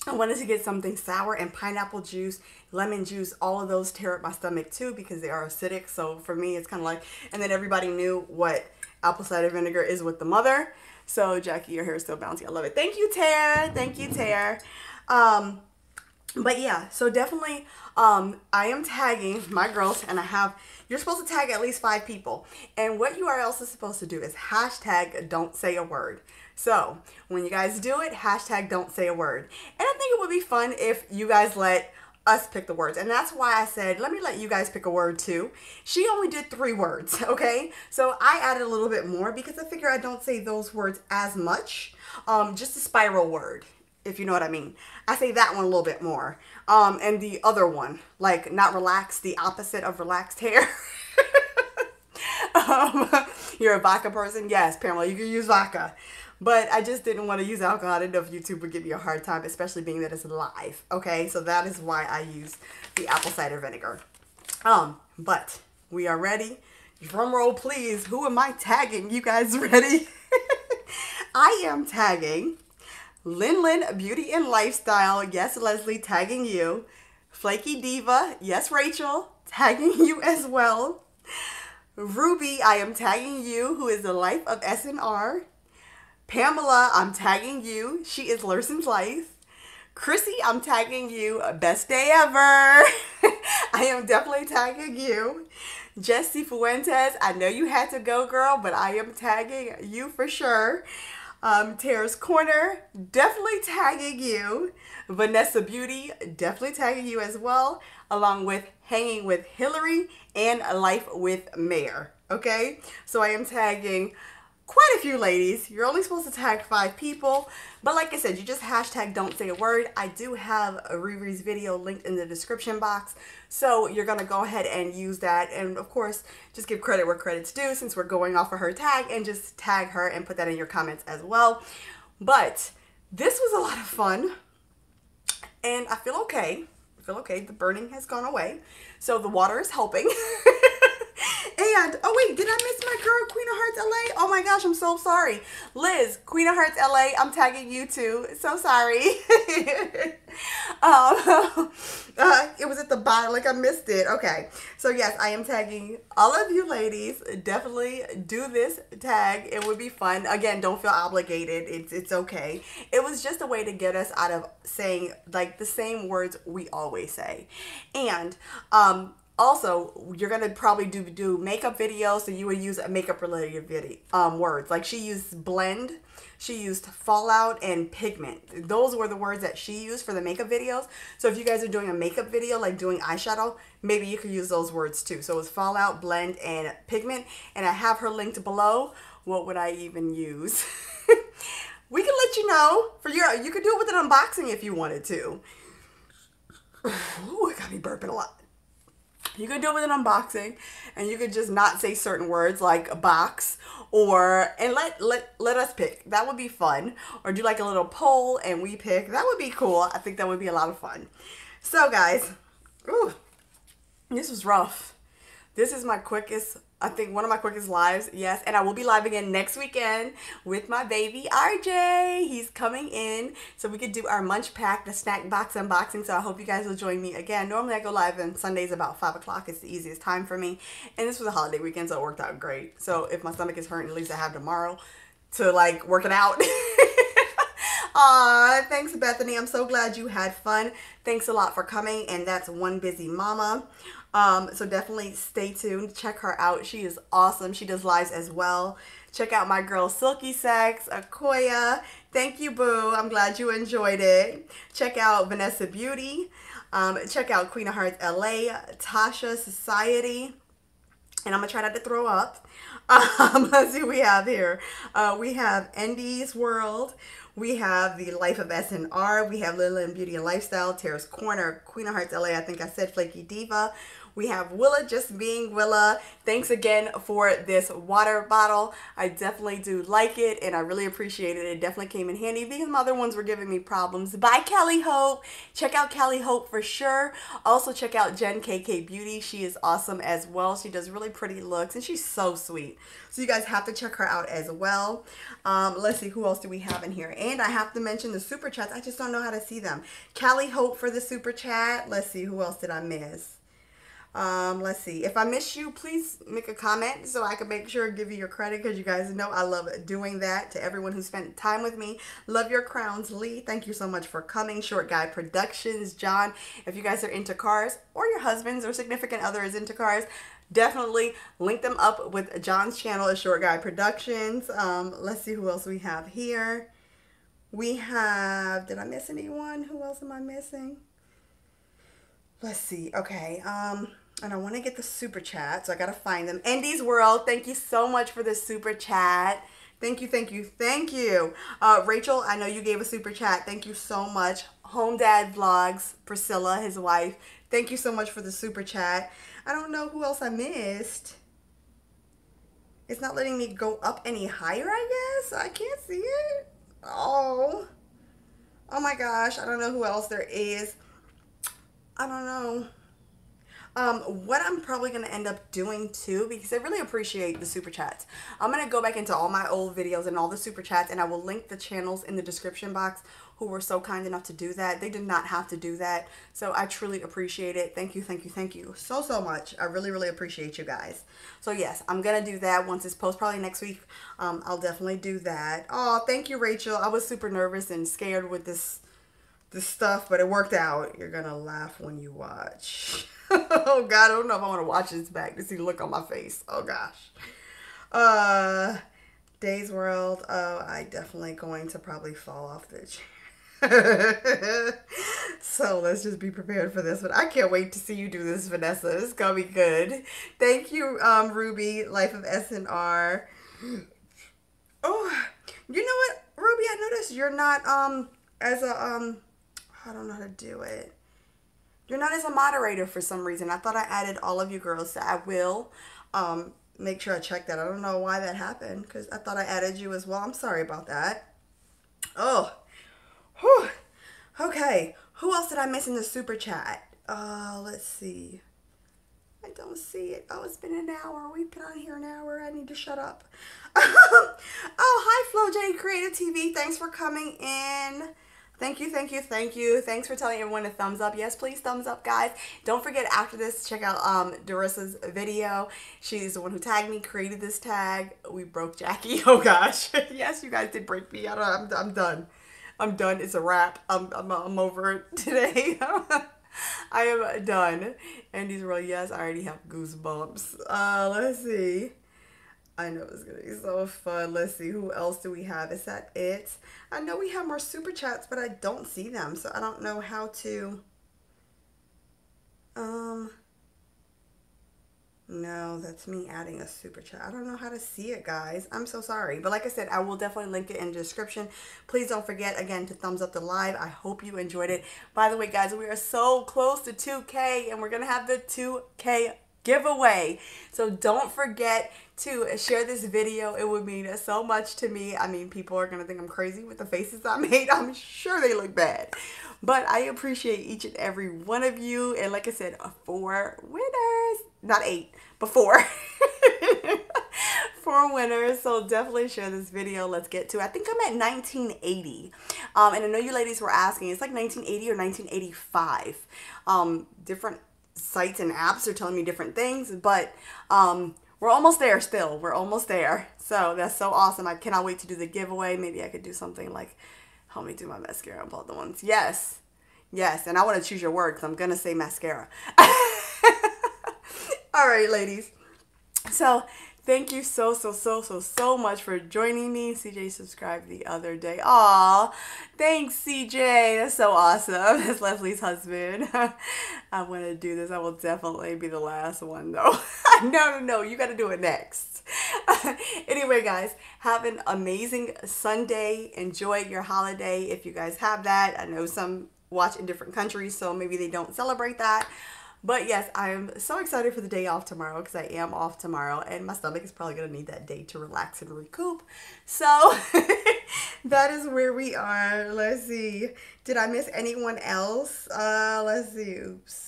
I wanted to get something sour, and pineapple juice, lemon juice, all of those tear up my stomach too because they are acidic. So for me, it's kind of like, and then everybody knew what apple cider vinegar is with the mother. So, Jackie, your hair is so bouncy. I love it. Thank you, Tara. Thank you, Tara. But, yeah, so definitely I am tagging my girls, and I have – you're supposed to tag at least 5 people. And what URLs is supposed to do is hashtag don't say a word. So, when you guys do it, hashtag don't say a word. And I think it would be fun if you guys let us pick the words. And that's why I said, let me let you guys pick a word too. She only did 3 words, okay? So I added a little bit more because I figure I don't say those words as much. Just a spiral word, if you know what I mean. I say that one a little bit more. And the other one, like not relaxed, the opposite of relaxed hair. You're a vodka person? Yes, Pamela, you can use vodka. But I just didn't want to use alcohol. I didn't know if YouTube would give me a hard time, especially being that it's live. Okay, so that is why I use the apple cider vinegar. But we are ready. Drum roll, please. Who am I tagging? You guys ready? I am tagging Lin Beauty and Lifestyle, yes Leslie, tagging you. Flaky Diva, yes Rachel, tagging you as well. Ruby, I am tagging you, who is The Life of SNR. Pamela, I'm tagging you, she is Larson's Life. Chrissy, I'm tagging you, best day ever. I am definitely tagging you. Jesse Fuentes, I know you had to go, girl, but I am tagging you for sure. Terrace Corner, definitely tagging you. Vanessa Beauty, definitely tagging you as well, along with Hanging with Hillary and Life with Mayor. Okay, so I am tagging quite a few ladies. You're only supposed to tag 5 people, but like I said, you just hashtag don't say a word. I do have a Riri's video linked in the description box, so you're gonna go ahead and use that, and of course just give credit where credit's due since we're going off of her tag, and just tag her and put that in your comments as well. But this was a lot of fun, and I feel okay. I feel okay. The burning has gone away, so the water is helping. And, oh wait, did I miss my girl, Queen of Hearts LA? Oh my gosh, I'm so sorry. Liz, Queen of Hearts LA, I'm tagging you too. So sorry. It was at the bottom, like I missed it. Okay, so yes, I am tagging all of you ladies. Definitely do this tag. It would be fun. Again, don't feel obligated. It's okay. It was just a way to get us out of saying like the same words we always say. And, also, you're going to probably do makeup videos, so you would use a makeup-related video, words. Like, she used blend, she used fallout, and pigment. Those were the words that she used for the makeup videos. So if you guys are doing a makeup video, like doing eyeshadow, maybe you could use those words too. So it was fallout, blend, and pigment. And I have her linked below. What would I even use? We can let you know. You could do it with an unboxing if you wanted to. Ooh, it got me burping a lot. You could do it with an unboxing, and you could just not say certain words like a box, or and let us pick. That would be fun. Or do like a little poll and we pick. That would be cool. I think that would be a lot of fun. So guys, ooh, this was rough. This is my quickest, I think one of my quickest lives. Yes, and I will be live again next weekend with my baby RJ. He's coming in, so we could do our munch pack, the snack box unboxing. So I hope you guys will join me again. Normally I go live on Sundays about 5 o'clock. It's the easiest time for me. And this was a holiday weekend, so it worked out great. So if my stomach is hurting, at least I have tomorrow to like work it out. Aw, thanks Bethany. I'm so glad you had fun. Thanks a lot for coming. And that's One Busy Mama. So definitely stay tuned. Check her out. She is awesome. She does lives as well. Check out my girl Silky Sax, Akoya. Thank you, boo. I'm glad you enjoyed it. Check out Vanessa Beauty. Check out Queen of Hearts LA, Tasha Society. And I'm going to try not to throw up. Let's see what we have here. We have Ndy's World. We have The Life of SNR. We have Lilin Beauty and Lifestyle, Terrace Corner, Queen of Hearts LA, I think I said Flaky Diva. We have Willa just being Willa. Thanks again for this water bottle. I definitely do like it, and I really appreciate it. It definitely came in handy because my other ones were giving me problems. Bye, Callie Hope. Check out Callie Hope for sure. Also, check out Jen KK Beauty. She is awesome as well. She does really pretty looks, and she's so sweet. So you guys have to check her out as well. Let's see, who else do we have in here? And I have to mention the super chats. I just don't know how to see them. Callie Hope for the super chat. Let's see, who else did I miss? Let's see, if I miss you, please make a comment so I can make sure and give you your credit, because you guys know I love doing that. To everyone who spent time with me, love your crowns. Lee, thank you so much for coming. Short Guy Productions, John, if you guys are into cars, or your husbands or significant other is into cars, definitely link them up with John's channel as Short Guy Productions. Let's see who else we have here. We have, did I miss anyone? Who else am I missing? Let's see. Okay. And I want to get the super chat, so I got to find them. Ndy's World, thank you so much for the super chat. Thank you, thank you, thank you. Rachel, I know you gave a super chat. Thank you so much. Home Dad Vlogs, Priscilla, his wife. Thank you so much for the super chat. I don't know who else I missed. It's not letting me go up any higher, I guess. I can't see it. Oh my gosh. I don't know who else there is. I don't know. What I'm probably going to end up doing too, because I really appreciate the super chats, I'm going to go back into all my old videos and all the super chats, and I will link the channels in the description box who were so kind enough to do that. They did not have to do that, so I truly appreciate it. Thank you, thank you, thank you so much. I really appreciate you guys. So yes, I'm gonna do that once it's posted, probably next week. I'll definitely do that. Oh, thank you, Rachel. I was super nervous and scared with this stuff, but it worked out. You're gonna laugh when you watch. Oh god, I don't know if I want to watch this back to see the look on my face. Oh gosh. Ndy's World. Oh, I definitely going to probably fall off the chair. So let's just be prepared for this one. I can't wait to see you do this, Vanessa. It's gonna be good. Thank you, Ruby, Life of SNR. Oh, you know what, Ruby, I noticed you're not I don't know how to do it. You're not as a moderator for some reason. I thought I added all of you girls, so I will make sure I check that. I don't know why that happened, because I thought I added you as well. I'm sorry about that. Oh. Whew. Okay, who else did I miss in the super chat? Let's see. I don't see it. Oh, it's been an hour. We've been on here an hour. I need to shut up. Oh, hi, Flo J Creative TV. Thanks for coming in. Thank you, thank you, thank you. Thanks for telling everyone to thumbs up. Yes, please thumbs up, guys. Don't forget, after this, check out Derissa's video. She's the one who tagged me, created this tag. We broke Jackie. Oh, gosh. Yes, you guys did break me. I don't, I'm done. I'm done. It's a wrap. I'm over it today. I am done. Ndy's World. Yes, I already have goosebumps. Let's see. I know it's going to be so fun. Let's see. Who else do we have? Is that it? I know we have more super chats, but I don't see them. So I don't know how to. No, that's me adding a super chat. I don't know how to see it, guys. I'm so sorry. But like I said, I will definitely link it in the description. Please don't forget, again, to thumbs up the live. I hope you enjoyed it. By the way, guys, we are so close to 2K, and we're going to have the 2K giveaway. So don't forget to share this video. It would mean so much to me. I mean, people are going to think I'm crazy with the faces I made. I'm sure they look bad. But I appreciate each and every one of you. And like I said, 4 winners. Not 8, but 4. 4 winners. So definitely share this video. Let's get to it. I think I'm at 1980. And I know you ladies were asking. It's like 1980 or 1985. Different sites and apps are telling me different things. But we're almost there still. We're almost there. So that's so awesome. I cannot wait to do the giveaway. Maybe I could do something like help me do my mascara and pull out the ones. Yes. Yes. And I want to choose your word because I'm going to say mascara. All right, ladies. So thank you so much for joining me. CJ subscribed the other day. Aw, thanks, CJ. That's so awesome. That's Leslie's husband. I want to do this. I will definitely be the last one, though. No. You got to do it next. Anyway, guys, have an amazing Sunday. Enjoy your holiday if you guys have that. I know some watch in different countries, so maybe they don't celebrate that. But yes, I am so excited for the day off tomorrow because I am off tomorrow and my stomach is probably going to need that day to relax and recoup. So that is where we are. Let's see. Did I miss anyone else? Let's see. Oops.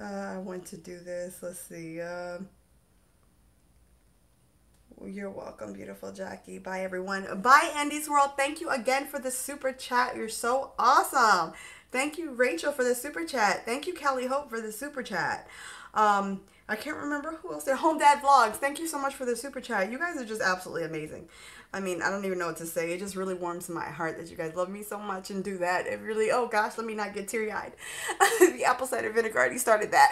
I want to do this. Let's see. You're welcome, beautiful Jackie. Bye, everyone. Bye, Ndy's World. Thank you again for the super chat. You're so awesome. Thank you, Rachel, for the super chat. Thank you, Callie Hope, for the super chat. I can't remember who else did. Home Dad Vlogs. Thank you so much for the super chat. You guys are just absolutely amazing. I mean, I don't even know what to say. It just really warms my heart that you guys love me so much and do that. It really, oh gosh, let me not get teary-eyed. The apple cider vinegar already started that.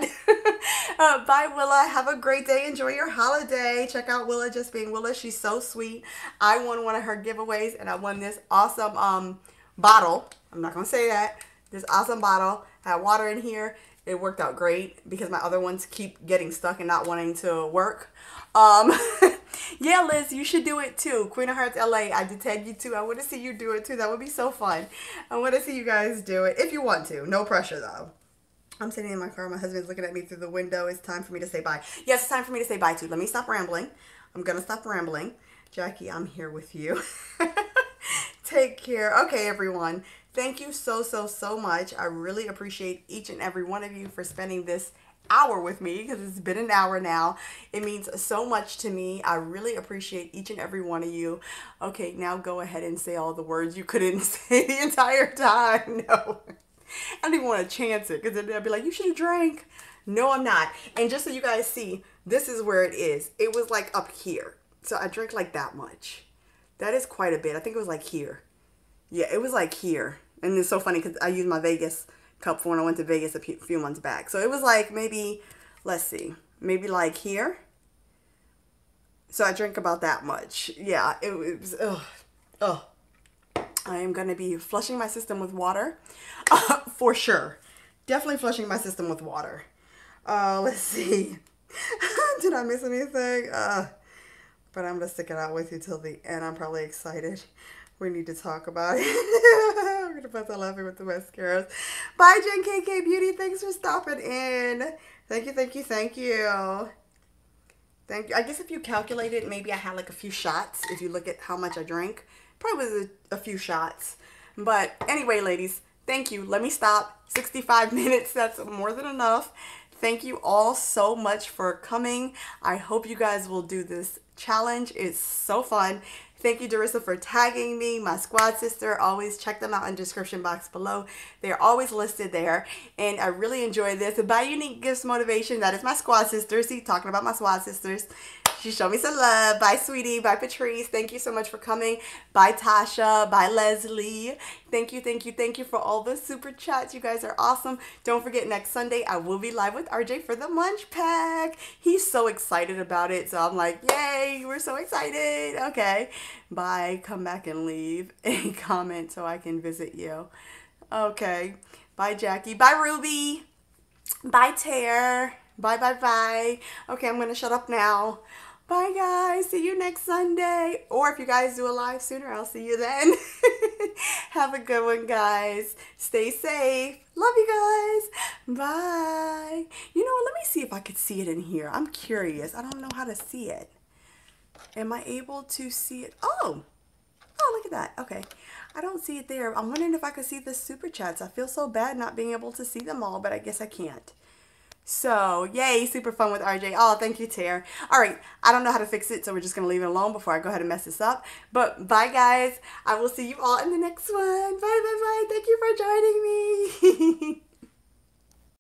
Bye, Willa. Have a great day. Enjoy your holiday. Check out Willa, just being Willa. She's so sweet. I won one of her giveaways, and I won this awesome bottle. I'm not going to say that. This awesome bottle. I had water in here. It worked out great because my other ones keep getting stuck and not wanting to work. Yeah, Liz, you should do it too. Queen of Hearts LA, I did tag you too. I want to see you do it too. That would be so fun. I want to see you guys do it if you want to. No pressure though. I'm sitting in my car. My husband's looking at me through the window. It's time for me to say bye. Yes, it's time for me to say bye too. Let me stop rambling. I'm going to stop rambling. Jackie, I'm here with you. Take care. Okay, everyone. Thank you so much. I really appreciate each and every one of you for spending this hour with me, because it's been an hour now. It means so much to me. I really appreciate each and every one of you. Okay, now go ahead and say all the words you couldn't say the entire time. No, I don't even want to chance it, because they'll be like, you should have drank. No, I'm not. And just so you guys see, this is where it is. It was like up here. So I drank like that much. That is quite a bit. I think it was like here. Yeah, it was like here. And it's so funny because I used my Vegas cup for when I went to Vegas a few months back. So it was like maybe, let's see, maybe like here. So I drank about that much. Yeah, it was, oh. I am going to be flushing my system with water for sure. Definitely flushing my system with water. Let's see. Did I miss anything? But I'm going to stick it out with you till the end. I'm probably excited. We need to talk about it. I'm going to put that laughing with the mascaras. Bye, Jen KK Beauty. Thanks for stopping in. Thank you, thank you, thank you. Thank you. I guess if you calculate it, maybe I had like a few shots. If you look at how much I drank, probably was a few shots. But anyway, ladies, thank you. Let me stop. 65 minutes. That's more than enough. Thank you all so much for coming. I hope you guys will do this challenge. It's so fun. Thank you, Derissa, for tagging me, my squad sister. Always check them out in the description box below. They're always listed there. And I really enjoy this. Buy Unique Gifts Motivation. That is my squad sister. See, talking about my squad sisters. She showed me some love. Bye, sweetie. Bye, Patrice. Thank you so much for coming. Bye, Tasha. Bye, Leslie. Thank you, thank you, thank you for all the super chats. You guys are awesome. Don't forget, next Sunday, I will be live with RJ for the Munch Pack. He's so excited about it. So I'm like, yay, we're so excited. Okay. Bye. Come back and leave a comment so I can visit you. Okay. Bye, Jackie. Bye, Ruby. Bye, Tare. Bye, bye, bye. Okay, I'm going to shut up now. Bye, guys. See you next Sunday. Or if you guys do a live sooner, I'll see you then. Have a good one, guys. Stay safe. Love you guys. Bye. You know what? Let me see if I could see it in here. I'm curious. I don't know how to see it. Am I able to see it? Oh, look at that. Okay. I don't see it there. I'm wondering if I could see the super chats. I feel so bad not being able to see them all, but I guess I can't. So, yay, super fun with RJ. Oh, thank you, Tare. All right, I don't know how to fix it, so we're just going to leave it alone before I go ahead and mess this up. But bye, guys. I will see you all in the next one.